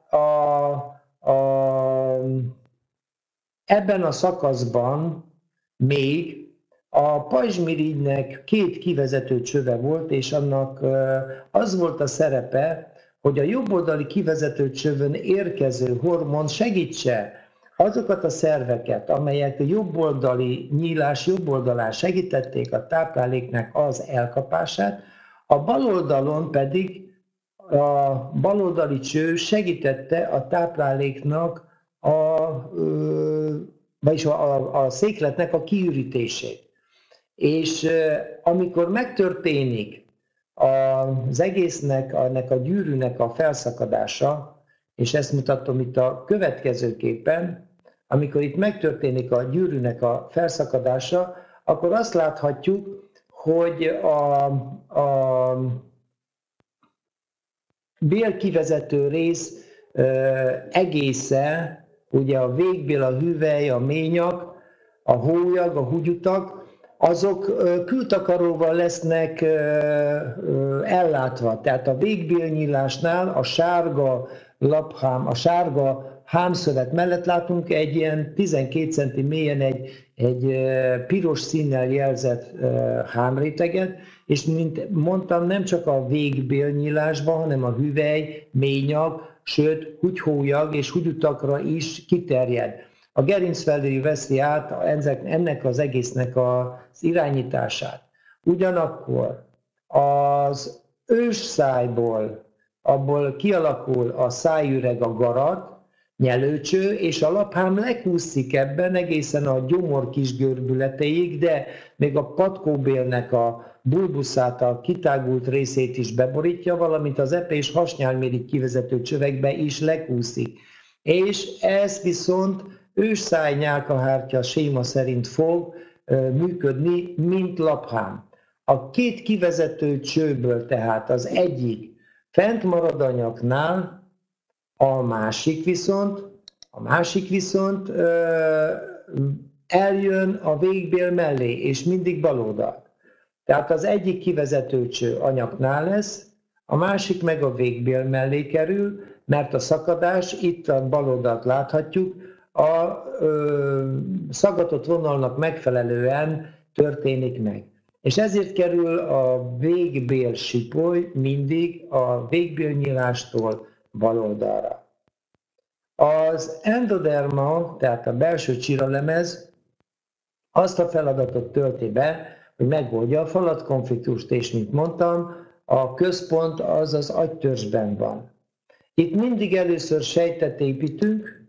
ebben a szakaszban még a pajzsmirigynek két kivezető csöve volt, és annak az volt a szerepe, hogy a jobboldali kivezető csövön érkező hormon segítse azokat a szerveket, amelyek a jobboldali nyílás jobboldalán segítették a tápláléknek az elkapását, a baloldalon pedig a baloldali cső segítette a tápláléknak, vagyis a székletnek a kiürítését. És amikor megtörténik az egésznek, ennek a gyűrűnek a felszakadása, és ezt mutatom itt a következő képen, amikor itt megtörténik a gyűrűnek a felszakadása, akkor azt láthatjuk, hogy a bélkivezető rész egésze, ugye a végbél, a hüvely, a ményak, a hólyag, a húgyutak, azok kültakaróval lesznek ellátva. Tehát a végbélnyílásnál a sárga laphám, a sárga hámszövet mellett látunk egy ilyen 12 cm mélyen egy piros színnel jelzett hámréteget, és mint mondtam, nem csak a végbélnyílásban, hanem a hüvely, ményak, sőt, húgyhólyag és húgyutakra is kiterjed. A gerinc felé veszi át ennek az egésznek az irányítását. Ugyanakkor az ősszájból, abból kialakul a szájüreg, a garat, nyelőcső, és a laphám lekúszik ebben egészen a gyomor kisgörbületeig, de még a patkóbélnek a bulbuszát, a kitágult részét is beborítja, valamint az epe és hasnyálmirigy kivezető csövekbe is lekúszik. És ez viszont ősszáj-nyálkahártya séma szerint fog működni, mint laphám. A két kivezető csőből tehát az egyik fent marad a nyaknál, a másik viszont eljön a végbél mellé, és mindig baloldalt. Tehát az egyik kivezető cső a nyaknál lesz, a másik meg a végbél mellé kerül, mert a szakadás, itt a baloldalt láthatjuk, a szaggatott vonalnak megfelelően történik meg. És ezért kerül a végbél sipoly mindig a végbélnyílástól bal oldalra. Az endoderma, tehát a belső csiralemez azt a feladatot tölti be, hogy megoldja a falatkonfliktust, és mint mondtam, a központ az az agytörzsben van. Itt mindig először sejtet építünk,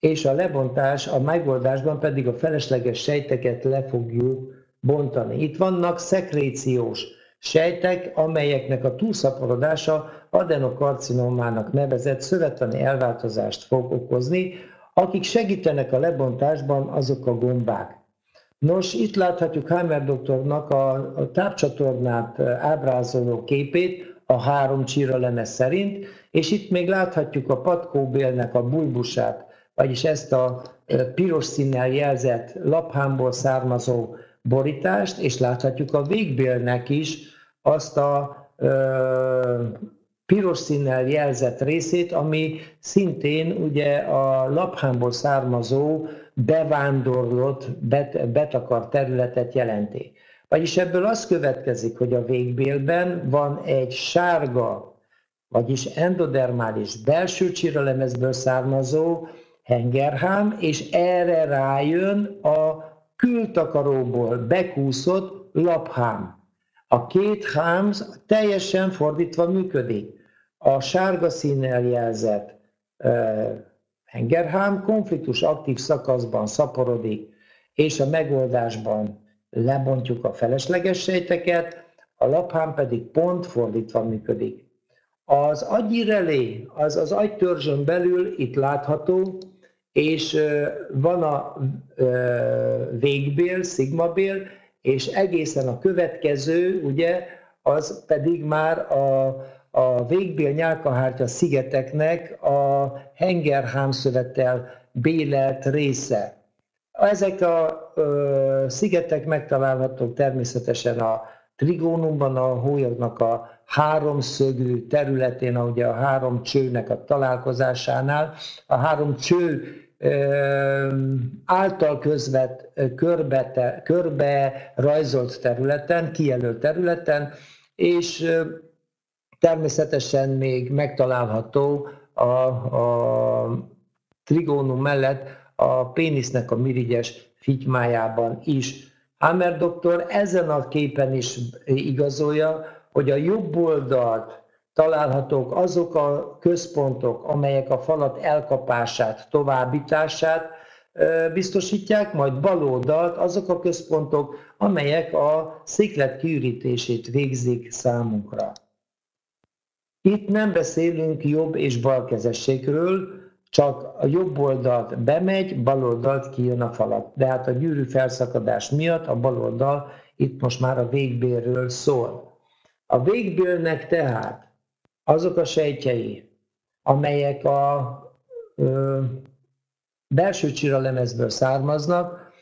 és a lebontás, a megoldásban pedig a felesleges sejteket le fogjuk bontani. Itt vannak szekréciós sejtek, amelyeknek a túlszaporodása adenokarcinomának nevezett szövettani elváltozást fog okozni, akik segítenek a lebontásban, azok a gombák. Nos, itt láthatjuk Hamer doktornak a tápcsatornát ábrázoló képét a három csíralemez szerint, és itt még láthatjuk a patkóbélnek a bulbusát, vagyis ezt a piros színnel jelzett laphámból származó borítást, és láthatjuk a végbélnek is azt a piros színnel jelzett részét, ami szintén ugye a laphámból származó bevándorlott, betakart területet jelenti. Vagyis ebből az következik, hogy a végbélben van egy sárga, vagyis endodermális belső csíralemezből származó hengerhám, és erre rájön a kültakaróból bekúszott laphám. A két hám teljesen fordítva működik. A sárga színnel jelzett hengerhám konfliktus aktív szakaszban szaporodik, és a megoldásban lebontjuk a felesleges sejteket, a laphám pedig pont fordítva működik. Az agyirelé, az az agytörzsön belül itt látható, és van a végbél, szigmabél, és egészen a következő, ugye, az pedig már a végbél nyálkahártya szigeteknek a hengerhámszövettel bélelt része. Ezek a szigetek megtalálhatók természetesen a trigónumban, a hólyagnak a háromszögű területén, ahogy a három csőnek a találkozásánál. A három cső által közvet körbe rajzolt területen, kijelölt területen, és természetesen még megtalálható a trigónum mellett a pénisznek a mirigyes fitymájában is. Hamer doktor ezen a képen is igazolja, hogy a jobb oldalt találhatók azok a központok, amelyek a falat elkapását, továbbítását biztosítják, majd bal oldalt azok a központok, amelyek a sziklet kiürítését végzik számunkra. Itt nem beszélünk jobb és balkezességről, csak a jobb oldalt bemegy, bal oldalt kijön a falat. De hát a gyűrű felszakadás miatt a bal oldal itt most már a végbélről szól. A végbélnek tehát azok a sejtjei, amelyek a belső csiralemezből származnak,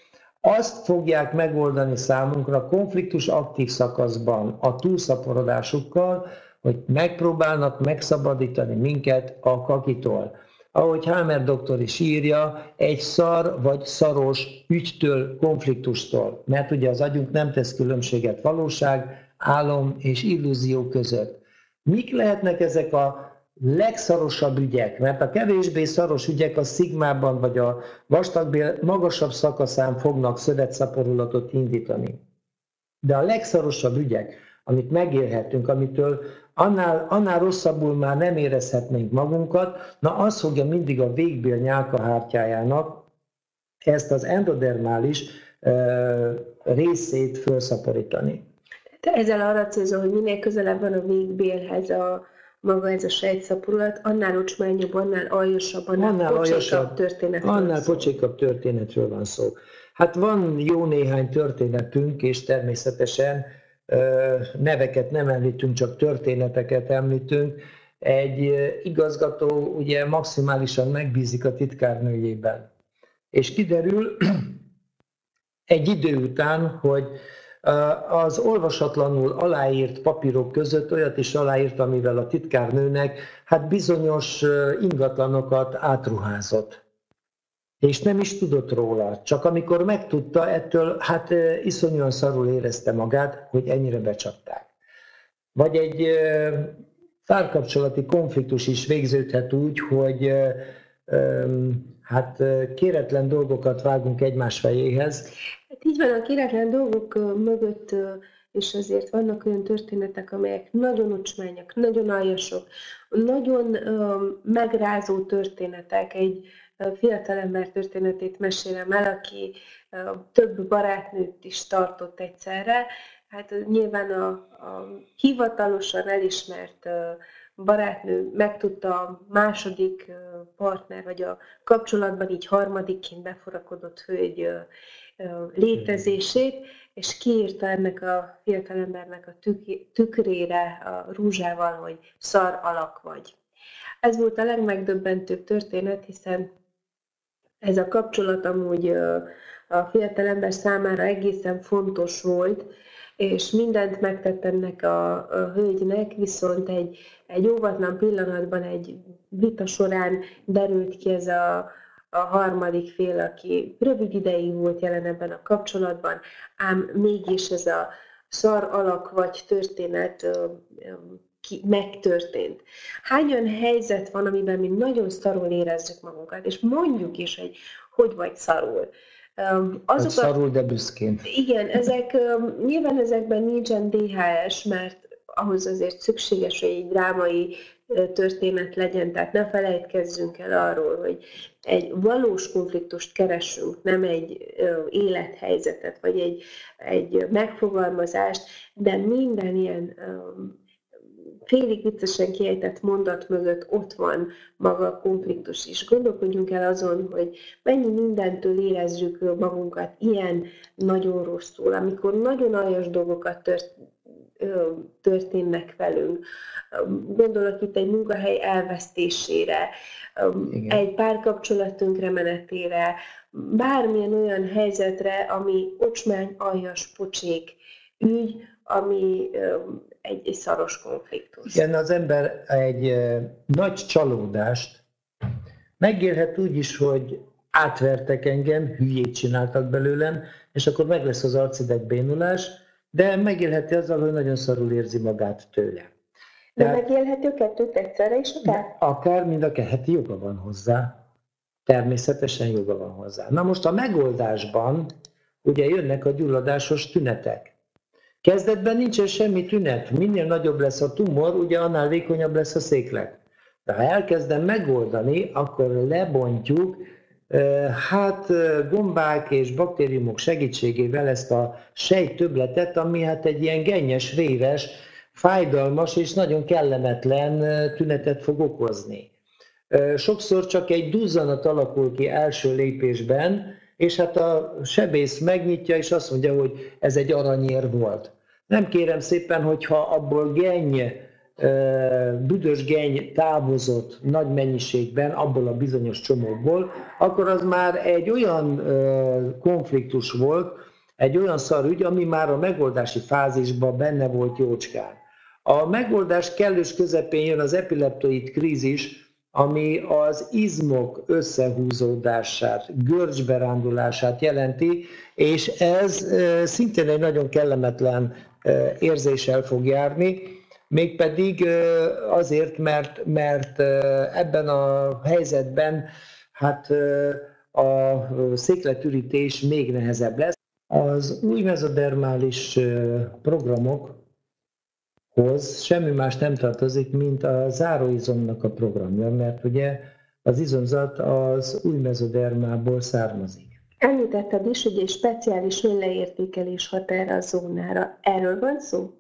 azt fogják megoldani számunkra konfliktus aktív szakaszban a túlszaporodásukkal, hogy megpróbálnak megszabadítani minket a kakitól. Ahogy Hamer doktor is írja, egy szar vagy szaros ügytől, konfliktustól, mert ugye az agyunk nem tesz különbséget valóság, álom és illúzió között. Mik lehetnek ezek a legszarosabb ügyek? Mert a kevésbé szaros ügyek a szigmában vagy a vastagbél magasabb szakaszán fognak szövetszaporulatot indítani. De a legszarosabb ügyek, amit megélhetünk, amitől annál rosszabbul már nem érezhetnénk magunkat, na az fogja mindig a végbél nyálkahártyájának ezt az endodermális részét felszaporítani. Te ezzel arra célzol, hogy minél közelebb van a végbélhez a maga ez a sejtszaporulat, annál ocsmányabb, annál aljasabb, annál pocsékabb történetről van szó. Annál pocsékabb történetről van szó. Hát van jó néhány történetünk, és természetesen neveket nem említünk, csak történeteket említünk. Egy igazgató ugye maximálisan megbízik a titkárnőjében. És kiderül egy idő után, hogy az olvasatlanul aláírt papírok között olyat is aláírt, amivel a titkárnőnek hát bizonyos ingatlanokat átruházott. És nem is tudott róla, csak amikor megtudta ettől, hát iszonyúan szarul érezte magát, hogy ennyire becsapták. Vagy egy párkapcsolati konfliktus is végződhet úgy, hogy hát kéretlen dolgokat vágunk egymás fejéhez. Hát így van, a kéretlen dolgok mögött és azért vannak olyan történetek, amelyek nagyon ocsmányak, nagyon aljasok, nagyon megrázó történetek. Egy fiatalember történetét mesélem el, aki több barátnőt is tartott egyszerre. Hát nyilván a hivatalosan elismert barátnő megtudta a második partner, vagy a kapcsolatban így harmadikként beforakodott hölgy létezését, és kiírta ennek a fiatalembernek a tükrére a rúzsával, hogy szar alak vagy. Ez volt a legmegdöbbentőbb történet, hiszen ez a kapcsolat amúgy a fiatalember számára egészen fontos volt, és mindent megtett ennek a hölgynek, viszont egy óvatlan pillanatban, egy vita során derült ki ez a harmadik fél, aki rövid ideig volt jelen ebben a kapcsolatban, ám mégis ez a szar alak vagy történet megtörtént. Hány olyan helyzet van, amiben mi nagyon szarul érezzük magunkat, és mondjuk is, hogy vagy szarul. Azokat, szarul, de büszkén. Igen, ezek, nyilván ezekben nincsen DHS, mert ahhoz azért szükséges, hogy egy drámai történet legyen, tehát ne felejtkezzünk el arról, hogy egy valós konfliktust keresünk, nem egy élethelyzetet, vagy egy megfogalmazást, de minden ilyen félig viccesen kiejtett mondat mögött ott van maga a konfliktus is. Gondolkodjunk el azon, hogy mennyi mindentől érezzük magunkat ilyen nagyon rosszul, amikor nagyon aljas dolgokat történnek velünk. Gondolok itt egy munkahely elvesztésére, igen, egy párkapcsolat tönkremenetére, bármilyen olyan helyzetre, ami ocsmány, aljas, pocsék ügy, ami egy szaros konfliktus. Igen, az ember egy nagy csalódást megélhet úgy is, hogy átvertek engem, hülyét csináltak belőlem, és akkor meg lesz az arcidegbénulás, de megélheti azzal, hogy nagyon szarul érzi magát tőle. De megélheti a kettőt egyszerre is akár? Akár, mind a heti joga van hozzá. Természetesen joga van hozzá. Na most a megoldásban ugye jönnek a gyulladásos tünetek. Kezdetben nincsen semmi tünet. Minél nagyobb lesz a tumor, ugye annál vékonyabb lesz a széklet. De ha elkezdem megoldani, akkor lebontjuk, hát gombák és baktériumok segítségével ezt a sejttöbletet, ami hát egy ilyen gennyes, réves, fájdalmas és nagyon kellemetlen tünetet fog okozni. Sokszor csak egy duzzanat alakul ki első lépésben, és hát a sebész megnyitja és azt mondja, hogy ez egy aranyér volt. Nem kérem szépen, hogyha abból genny, büdös genny távozott nagy mennyiségben, abból a bizonyos csomagból, akkor az már egy olyan konfliktus volt, egy olyan szarügy, ami már a megoldási fázisban benne volt jócskán. A megoldás kellős közepén jön az epileptoid krízis, ami az izmok összehúzódását, görcsberándulását jelenti, és ez szintén egy nagyon kellemetlen érzéssel fog járni, mégpedig azért, mert ebben a helyzetben hát a székletürítés még nehezebb lesz. Az új mezodermális programokhoz semmi más nem tartozik, mint a záróizomnak a programja, mert ugye az izomzat az új mezodermából származik. Említetted is, hogy egy speciális önleértékelés hat erre a zónára. Erről van szó?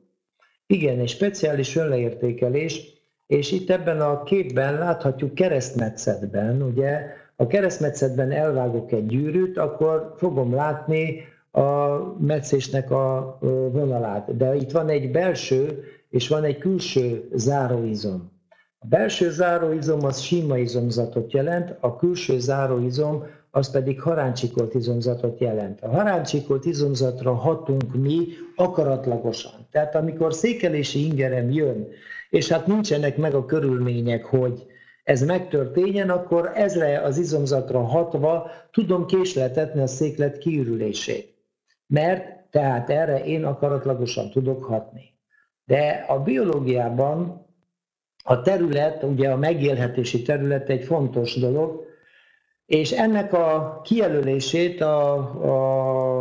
Igen, egy speciális önleértékelés, és itt ebben a képben láthatjuk keresztmetszetben, ugye, a keresztmetszetben elvágok egy gyűrűt, akkor fogom látni a metszésnek a vonalát. De itt van egy belső és van egy külső záróizom. A belső záróizom az sima izomzatot jelent, a külső záróizom az pedig haráncsikolt izomzatot jelent. A haráncsikolt izomzatra hatunk mi akaratlagosan. Tehát amikor székelési ingerem jön, és hát nincsenek meg a körülmények, hogy ez megtörténjen, akkor ezre az izomzatra hatva tudom késletetni a széklet kiürülését. Mert tehát erre én akaratlagosan tudok hatni. De a biológiában a terület, ugye a megélhetési terület egy fontos dolog, és ennek a kijelölését a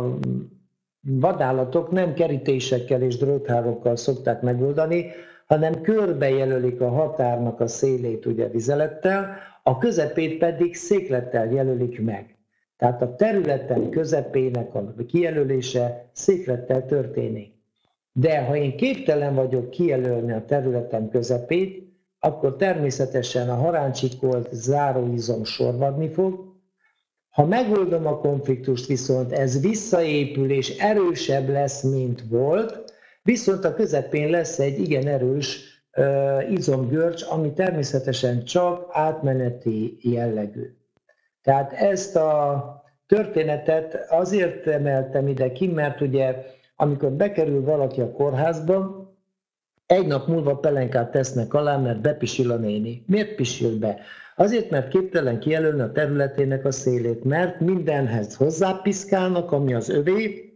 vadállatok nem kerítésekkel és dróthárokkal szokták megoldani, hanem körbejelölik a határnak a szélét ugye vizelettel, a közepét pedig széklettel jelölik meg. Tehát a területen közepének a kijelölése széklettel történik. De ha én képtelen vagyok kijelölni a területen közepét, akkor természetesen a haráncsikolt záróizom sorvadni fog. Ha megoldom a konfliktust, viszont ez visszaépül és erősebb lesz, mint volt, viszont a közepén lesz egy igen erős izomgörcs, ami természetesen csak átmeneti jellegű. Tehát ezt a történetet azért emeltem ide ki, mert ugye amikor bekerül valaki a kórházba, egy nap múlva pelenkát tesznek alá, mert bepisil a néni. Miért pisil be? Azért, mert képtelen kijelölni a területének a szélét, mert mindenhez hozzápiszkálnak, ami az övé,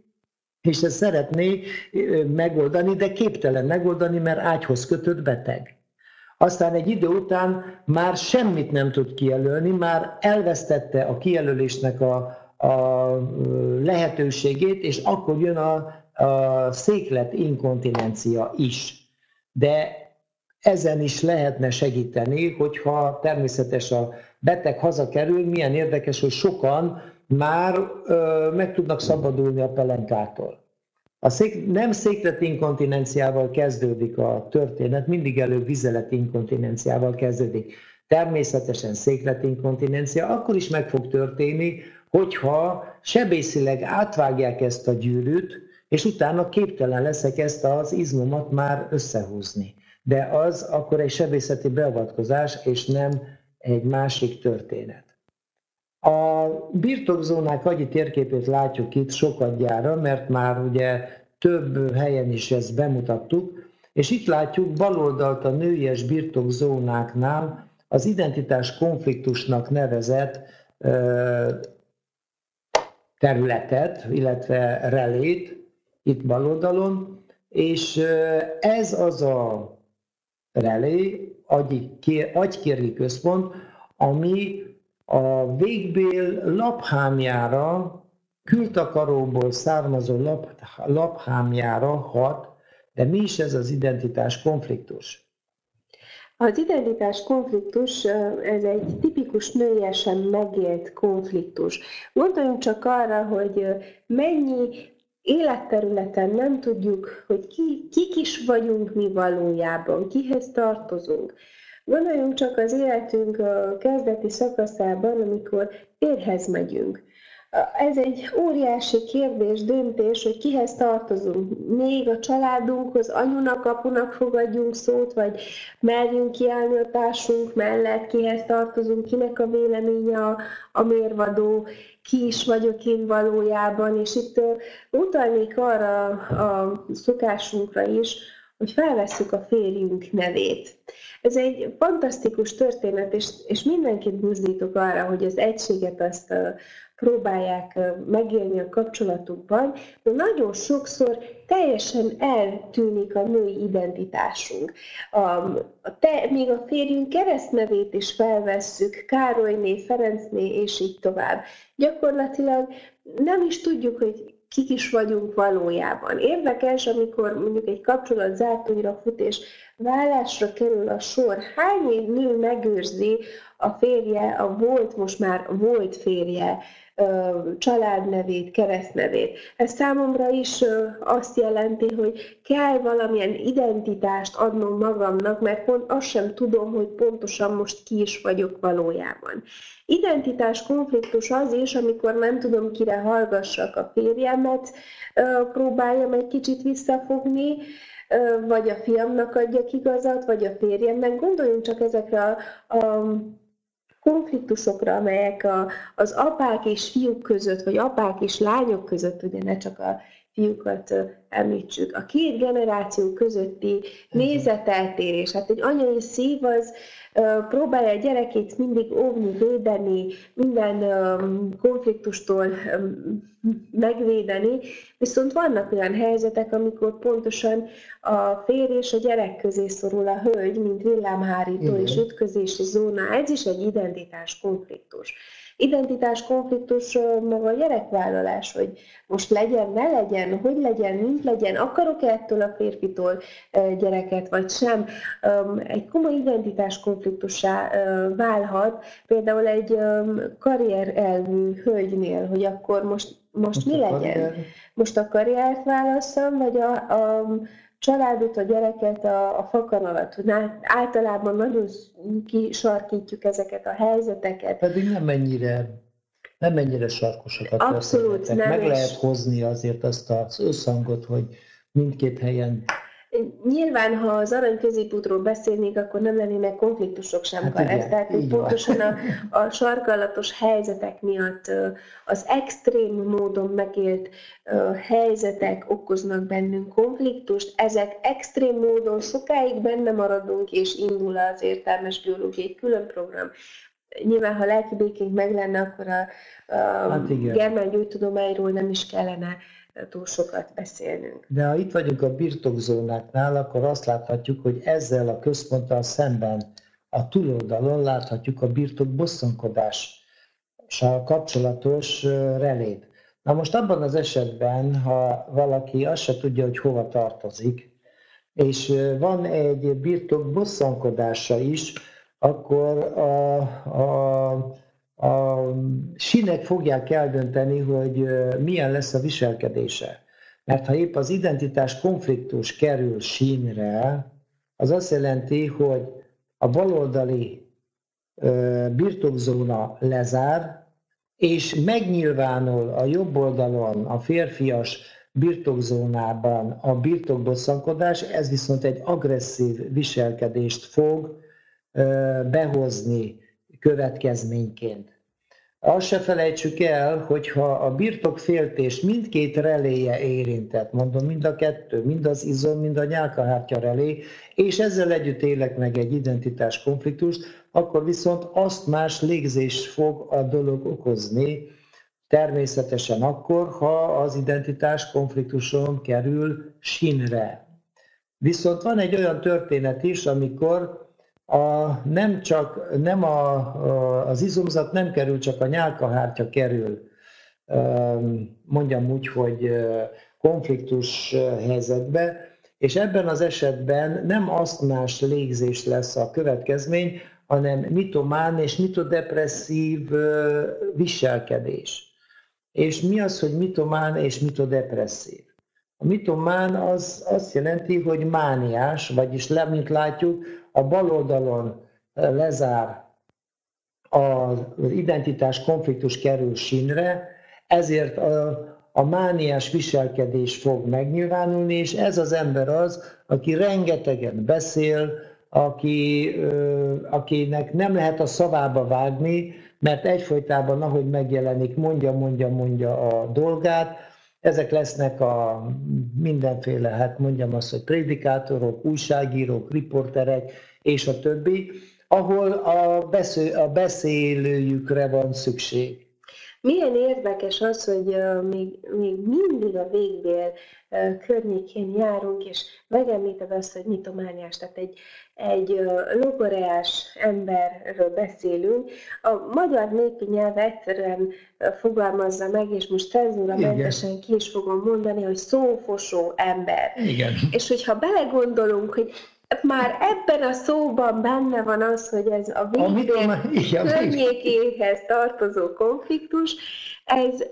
és ezt szeretné megoldani, de képtelen megoldani, mert ágyhoz kötött beteg. Aztán egy idő után már semmit nem tud kijelölni, már elvesztette a kijelölésnek a, lehetőségét, és akkor jön a széklet inkontinencia is. De ezen is lehetne segíteni, hogyha természetes a beteg hazakerül, milyen érdekes, hogy sokan már meg tudnak szabadulni a pelenkától. Nem székletinkontinenciával kezdődik a történet, mindig előbb vizeletinkontinenciával kezdődik. Természetesen székletinkontinencia akkor is meg fog történni, hogyha sebészileg átvágják ezt a gyűrűt, és utána képtelen leszek ezt az izmomat már összehúzni. De az akkor egy sebészeti beavatkozás, és nem egy másik történet. A birtokzónák agyi térképét látjuk itt sokadjára, mert már ugye több helyen is ezt bemutattuk, és itt látjuk baloldalt a nőies birtokzónáknál az identitás konfliktusnak nevezett területet, illetve relét, itt baloldalon, és ez az a relé, agykérgi központ, ami a végbél laphámjára, kültakaróból származó laphámjára hat, de mi is ez az identitás konfliktus? Az identitás konfliktus, ez egy tipikus nőiesen megélt konfliktus. Gondoljunk csak arra, hogy mennyi életterületen nem tudjuk, hogy kik is vagyunk mi valójában, kihez tartozunk. Gondoljunk csak az életünk a kezdeti szakaszában, amikor férjhez megyünk. Ez egy óriási kérdés, döntés, hogy kihez tartozunk. Még a családunkhoz, anyunak, apunak fogadjunk szót, vagy merjünk kiállni a társunk mellett, kihez tartozunk, kinek a véleménye a mérvadó, ki is vagyok én valójában. És itt utalnék arra a szokásunkra is, hogy felvesszük a férjünk nevét. Ez egy fantasztikus történet, és mindenkit buzdítok arra, hogy az egységet azt próbálják megélni a kapcsolatukban, de nagyon sokszor teljesen eltűnik a női identitásunk. Még a férjünk keresztnevét is felvesszük, Károlyné, Ferencné, és így tovább. Gyakorlatilag nem is tudjuk, hogy kik is vagyunk valójában. Érdekes, amikor mondjuk egy kapcsolat zártonyra fut, és vállásra kerül a sor. Hány nő megőrzi a férje, a volt, most már volt férje családnevét, keresztnevét? Ez számomra is azt jelenti, hogy kell valamilyen identitást adnom magamnak, mert pont azt sem tudom, hogy pontosan most ki is vagyok valójában. Identitás konfliktus az is, amikor nem tudom, kire hallgassak, a férjemet próbáljam egy kicsit visszafogni, vagy a fiamnak adjak igazat, vagy a férjemnek. Gondoljunk csak ezekre a konfliktusokra, amelyek az apák és fiúk között, vagy apák és lányok között, ugye ne csak a fiúkat említsük. A két generáció közötti nézeteltérés, hát egy anyai szív az próbálja a gyerekét mindig óvni, védeni, minden konfliktustól megvédeni, viszont vannak olyan helyzetek, amikor pontosan a férj és a gyerek közé szorul a hölgy, mint villámhárító és ütközési zóna, ez is egy identitás konfliktus. Identitás konfliktus maga a gyerekvállalás, hogy most legyen, ne legyen, hogy legyen, mint legyen, akarok-e ettől a férfitől gyereket, vagy sem. Egy komoly identitás konfliktussá válhat, például egy karrierelvű hölgynél, hogy akkor most mi legyen? Most a karriert válasszam, vagy a családot, a gyereket, a fakanalat. Általában nagyon kisarkítjuk ezeket a helyzeteket. Pedig nem ennyire sarkosokat. Abszolút nem. Meg lehet hozni azért azt az összhangot, hogy mindkét helyen. Nyilván, ha az arany középútról beszélnék, akkor nem lennének konfliktusok sem karrierek. Tehát pontosan a sarkalatos helyzetek miatt, az extrém módon megélt helyzetek okoznak bennünk konfliktust. Ezek extrém módon sokáig benne maradunk, és indul az értelmes biológiai külön program. Nyilván, ha lelki békénk meg lenne, akkor a Germán Gyógytudományról nem is kellene túl sokat beszélnünk. De ha itt vagyunk a birtokzónáknál, akkor azt láthatjuk, hogy ezzel a központtal szemben a túloldalon láthatjuk a birtok bosszankodás kapcsolatos relét. Na most abban az esetben, ha valaki azt se tudja, hogy hova tartozik, és van egy birtok bosszankodása is, akkor a sínek fogják eldönteni, hogy milyen lesz a viselkedése. Mert ha épp az identitás konfliktus kerül sínre, az azt jelenti, hogy a baloldali birtokzóna lezár, és megnyilvánul a jobb oldalon, a férfias birtokzónában a birtokbosszankodás, ez viszont egy agresszív viselkedést fog behozni következményként. Azt se felejtsük el, hogyha a birtokféltés mindkét reléje érintett, mondom mind a kettő, mind az izom, mind a nyálkahártya relé, és ezzel együtt élek meg egy identitás konfliktust, akkor viszont azt más légzést fog a dolog okozni, természetesen akkor, ha az identitás konfliktuson kerül sínre. Viszont van egy olyan történet is, amikor az izomzat nem kerül, csak a nyálkahártya kerül, mondjam úgy, hogy konfliktus helyzetbe, és ebben az esetben nem asztmás légzés lesz a következmény, hanem mitomán és mitodepresszív viselkedés. És mi az, hogy mitomán és mitodepresszív? A mitomán az azt jelenti, hogy mániás, vagyis mint látjuk, a bal oldalon lezár, az identitás konfliktus kerül sínre, ezért a mániás viselkedés fog megnyilvánulni, és ez az ember az, aki rengeteget beszél, akinek nem lehet a szavába vágni, mert egyfolytában, ahogy megjelenik, mondja a dolgát. Ezek lesznek a mindenféle, hát mondjam azt, hogy prédikátorok, újságírók, riporterek és a többi, ahol a beszélőjükre van szükség. Milyen érdekes az, hogy még mindig a végbél környékén járunk, és megemlíted azt, hogy mitomániás, tehát egy logoreás emberről beszélünk. A magyar népi nyelv egyszerűen fogalmazza meg, és most cenzúramentesen ki is fogom mondani, hogy szófosó ember. Igen. És hogyha belegondolunk, hogy már ebben a szóban benne van az, hogy ez a környékéhez tartozó konfliktus, ez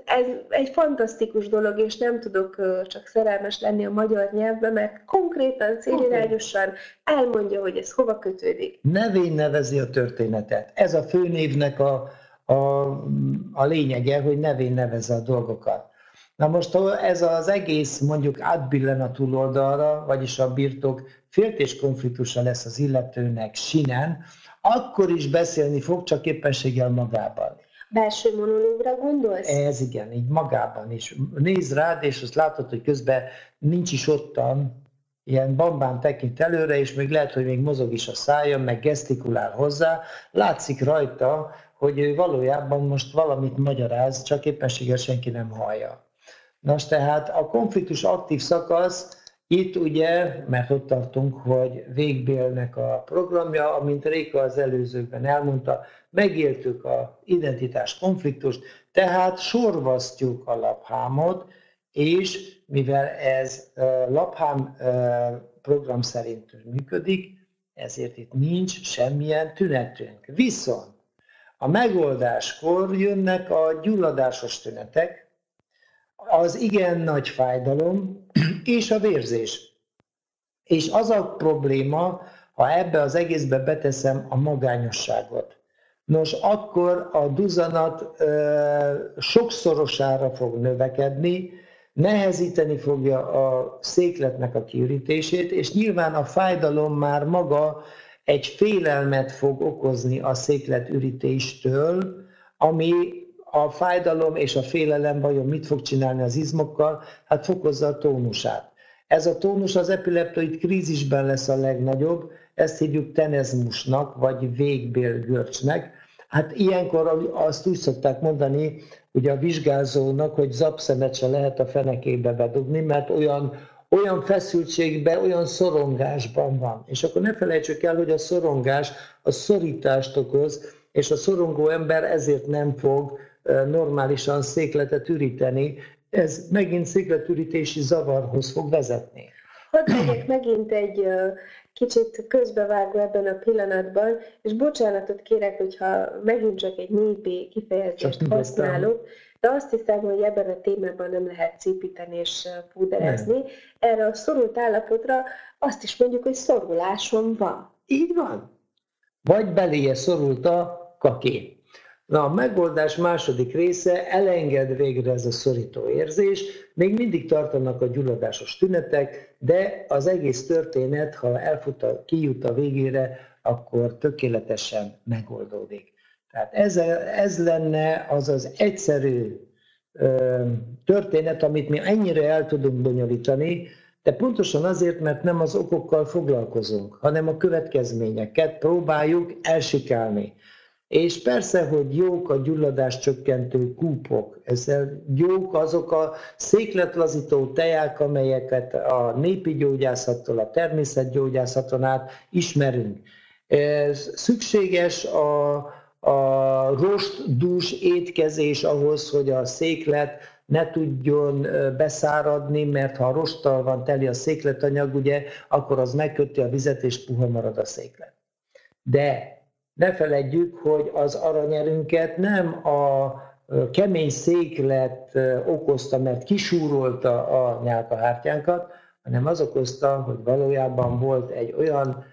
egy fantasztikus dolog, és nem tudok csak szerelmes lenni a magyar nyelvbe, mert konkrétan, célirányosan elmondja, hogy ez hova kötődik. Nevén nevezi a történetet. Ez a főnévnek a lényege, hogy nevén nevezze a dolgokat. Na most ez az egész mondjuk átbillen a túloldalra, vagyis a birtok féltés konfliktusa lesz az illetőnek sínen, akkor is beszélni fog, csak éppenséggel magában. Belső monológra gondolsz? Ez igen, így magában is. Nézd rád, és azt látod, hogy közben nincs is ottan, ilyen bambán tekint előre, és még lehet, hogy még mozog is a szája, meg gesztikulál hozzá. Látszik rajta, hogy ő valójában most valamit magyaráz, csak éppenséggel senki nem hallja. Nos, tehát a konfliktus aktív szakasz, itt ugye, mert ott tartunk, hogy végbélnek a programja, amint Réka az előzőkben elmondta, megéltük az identitás konfliktust, tehát sorvasztjuk a laphámot, és mivel ez laphám program szerint működik, ezért itt nincs semmilyen tünetünk. Viszont a megoldáskor jönnek a gyulladásos tünetek, az igen nagy fájdalom és a vérzés. És az a probléma, ha ebbe az egészbe beteszem a magányosságot. Nos, akkor a duzzanat sokszorosára fog növekedni, nehezíteni fogja a székletnek a kiürítését, és nyilván a fájdalom már maga egy félelmet fog okozni a székletürítéstől, ami a fájdalom és a félelem vajon mit fog csinálni az izmokkal, hát fokozza a tónusát. Ez a tónus az epileptoid krízisben lesz a legnagyobb, ezt hívjuk tenezmusnak, vagy végbélgörcsnek. Hát ilyenkor azt úgy szokták mondani, ugye a vizsgázónak, hogy zapszemet se lehet a fenekébe bedugni, mert olyan feszültségben, olyan szorongásban van. És akkor ne felejtsük el, hogy a szorongás a szorítást okoz, és a szorongó ember ezért nem fog normálisan székletet üríteni. Ez megint székletürítési zavarhoz fog vezetni. Hadd megyek megint egy kicsit közbevágva ebben a pillanatban, és bocsánatot kérek, hogyha megint csak egy népi kifejezést használok, de azt hiszem, hogy ebben a témában nem lehet cipíteni és púderezni. Erre a szorult állapotra azt is mondjuk, hogy szorulásom van. Így van. Vagy beléje szorult a kaki. Na, a megoldás második része, elenged végre ez a szorító érzés, még mindig tartanak a gyulladásos tünetek, de az egész történet, ha kijut a végére, akkor tökéletesen megoldódik. Tehát ez lenne az az egyszerű történet, amit mi ennyire el tudunk bonyolítani, de pontosan azért, mert nem az okokkal foglalkozunk, hanem a következményeket próbáljuk elsikálni. És persze, hogy jók a gyulladás csökkentő kúpok, ezzel jók azok a székletlazító teák, amelyeket a népi gyógyászattól, a természetgyógyászaton át ismerünk. Szükséges a rostdús étkezés ahhoz, hogy a széklet ne tudjon beszáradni, mert ha rosttal van teli a székletanyag, ugye, akkor az megköti a vizet, és puha marad a széklet. De ne feledjük, hogy az aranyerünket nem a kemény széklet okozta, mert kisúrolta a nyálkahártyánkat, hanem az okozta, hogy valójában volt egy olyan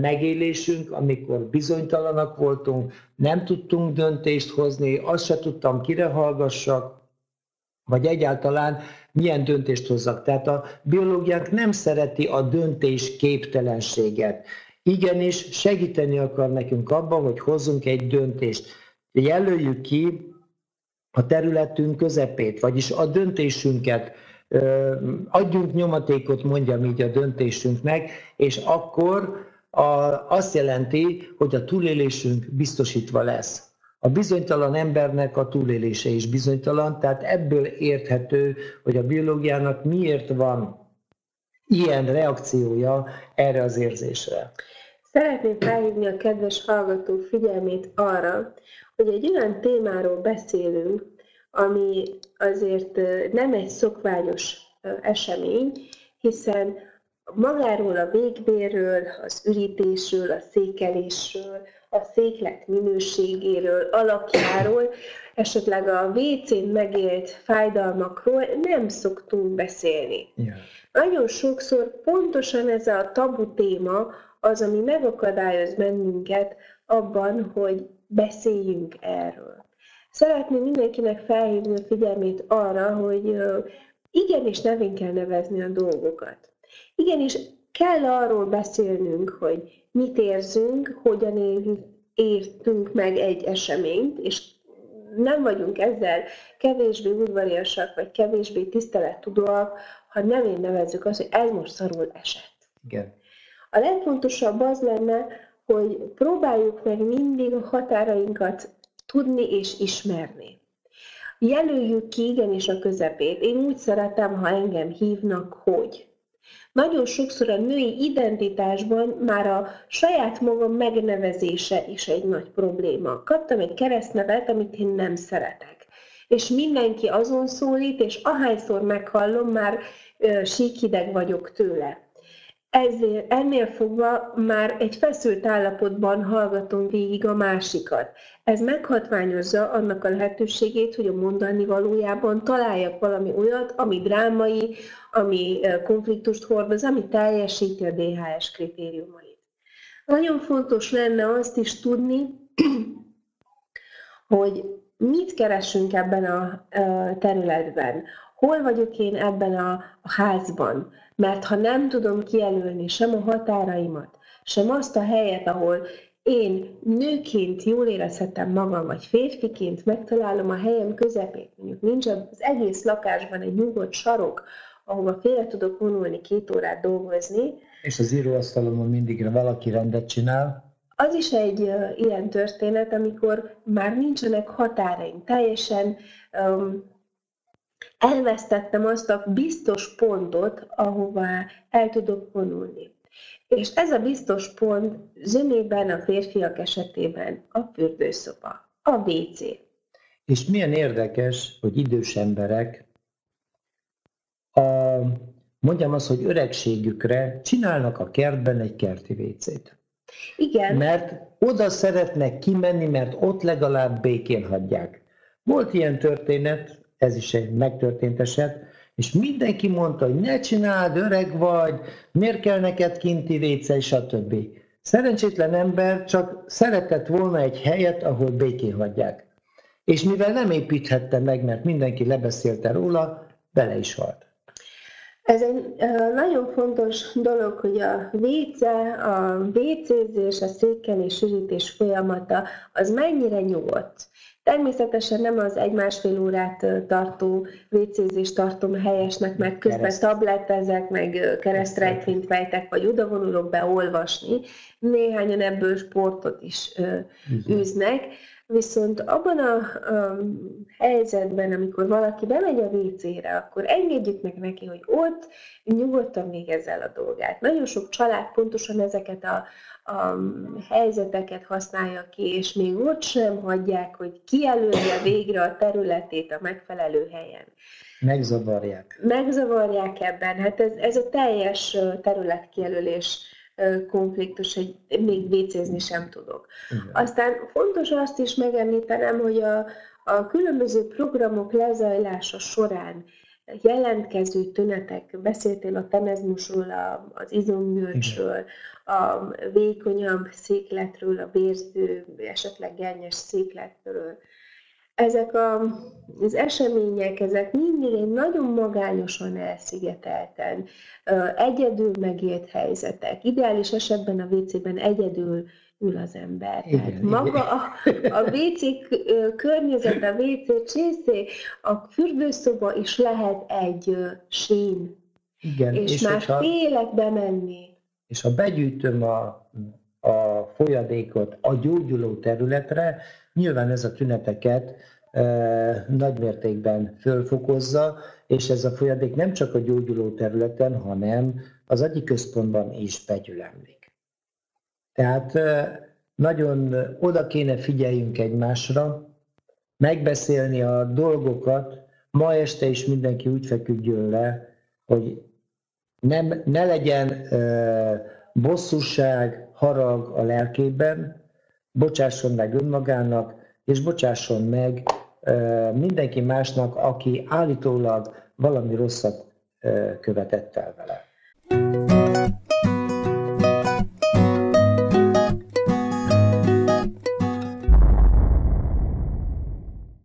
megélésünk, amikor bizonytalanak voltunk, nem tudtunk döntést hozni, azt se tudtam, kire hallgassak, vagy egyáltalán milyen döntést hozzak. Tehát a biológiánk nem szereti a döntés képtelenséget. Igenis segíteni akar nekünk abban, hogy hozzunk egy döntést. Jelöljük ki a területünk közepét, vagyis a döntésünket, adjunk nyomatékot, mondjam így, a döntésünknek, és akkor azt jelenti, hogy a túlélésünk biztosítva lesz. A bizonytalan embernek a túlélése is bizonytalan, tehát ebből érthető, hogy a biológiának miért van ilyen reakciója erre az érzésre. Szeretném felhívni a kedves hallgató figyelmét arra, hogy egy olyan témáról beszélünk, ami azért nem egy szokványos esemény, hiszen magáról a végbérről, az ürítésről, a székelésről, a széklet minőségéről, alakjáról, esetleg a WC-n megélt fájdalmakról nem szoktunk beszélni. Yeah. Nagyon sokszor pontosan ez a tabu téma az, ami megakadályoz bennünket abban, hogy beszéljünk erről. Szeretném mindenkinek felhívni a figyelmét arra, hogy igenis nevén kell nevezni a dolgokat. Igenis kell arról beszélnünk, hogy mit érzünk, hogyan értünk meg egy eseményt, és nem vagyunk ezzel kevésbé udvariasak, vagy kevésbé tisztelettudóak, ha nevén nevezzük azt, hogy ez most szarul esett. Igen. A legfontosabb az lenne, hogy próbáljuk meg mindig a határainkat tudni és ismerni. Jelöljük ki igenis a közepét. Én úgy szeretem, ha engem hívnak, hogy... Nagyon sokszor a női identitásban már a saját magam megnevezése is egy nagy probléma. Kaptam egy keresztnevet, amit én nem szeretek. És mindenki azon szólít, és ahányszor meghallom, már síkhideg vagyok tőle. Ezért ennél fogva már egy feszült állapotban hallgatom végig a másikat. Ez meghatványozza annak a lehetőségét, hogy a mondani valójában találjak valami olyat, ami drámai, ami konfliktust hordoz, ami teljesíti a DHS kritériumait. Nagyon fontos lenne azt is tudni, hogy mit keresünk ebben a területben. Hol vagyok én ebben a házban? Mert ha nem tudom kijelölni sem a határaimat, sem azt a helyet, ahol én nőként jól érezhetem magam, vagy férfiként megtalálom a helyem közepét, mondjuk nincs az egész lakásban egy nyugodt sarok, ahova félre tudok vonulni, 2 órát dolgozni. És az íróasztalomon mindig valaki rendet csinál. Az is egy ilyen történet, amikor már nincsenek határaim, teljesen... elvesztettem azt a biztos pontot, ahová el tudok vonulni. És ez a biztos pont zömében a férfiak esetében a fürdőszoba, a WC. És milyen érdekes, hogy idős emberek, mondjam azt, hogy öregségükre csinálnak a kertben egy kerti WC-t. Igen. Mert oda szeretnek kimenni, mert ott legalább békén hagyják. Volt ilyen történet, ez is egy megtörtént eset, és mindenki mondta, hogy ne csináld, öreg vagy, miért kell neked kinti vécé, stb. Szerencsétlen ember csak szeretett volna egy helyet, ahol békén hagyják. És mivel nem építhette meg, mert mindenki lebeszélte róla, bele is halt. Ez egy nagyon fontos dolog, hogy a vécézés, a széken és sűrítés folyamata, az mennyire nyugodt. Természetesen nem az egy-másfél órát tartó vécézést tartom helyesnek, meg közben tabletezek, meg keresztrejtvényt fejtek, vagy odavonulok be olvasni. Néhányan ebből sportot is űznek. Viszont abban a helyzetben, amikor valaki bemegy a vécére, akkor engedjük meg neki, hogy ott nyugodtan végezze el a dolgát. Nagyon sok család pontosan ezeket a helyzeteket használja ki, és még ott sem hagyják, hogy kijelölje végre a területét a megfelelő helyen. Megzavarják. Megzavarják ebben. Hát ez a teljes területkijelölés konfliktus, hogy még vécézni sem tudok. Igen. Aztán fontos azt is megemlítenem, hogy a különböző programok lezajlása során jelentkező tünetek, beszéltél a temezmusról, az izomgörcsről, a vékonyabb székletről, a vérző, esetleg gernyes székletről. Ezek az események, ezek mindig egy nagyon magányosan elszigetelten, egyedül megélt helyzetek. Ideális esetben a WC-ben egyedül ül az ember. Igen, tehát maga a WC környezet, a WC csészé, a fürdőszoba is lehet egy sín. Igen, és már félek bemenni. És ha begyűjtöm a folyadékot a gyógyuló területre, nyilván ez a tüneteket nagymértékben fölfokozza, és ez a folyadék nem csak a gyógyuló területen, hanem az agyi központban is begyülemlik. Tehát nagyon oda kéne figyeljünk egymásra, megbeszélni a dolgokat, ma este is mindenki úgy feküdjön le, hogy ne legyen bosszúság, harag a lelkében, bocsásson meg önmagának, és bocsásson meg mindenki másnak, aki állítólag valami rosszat követett el vele.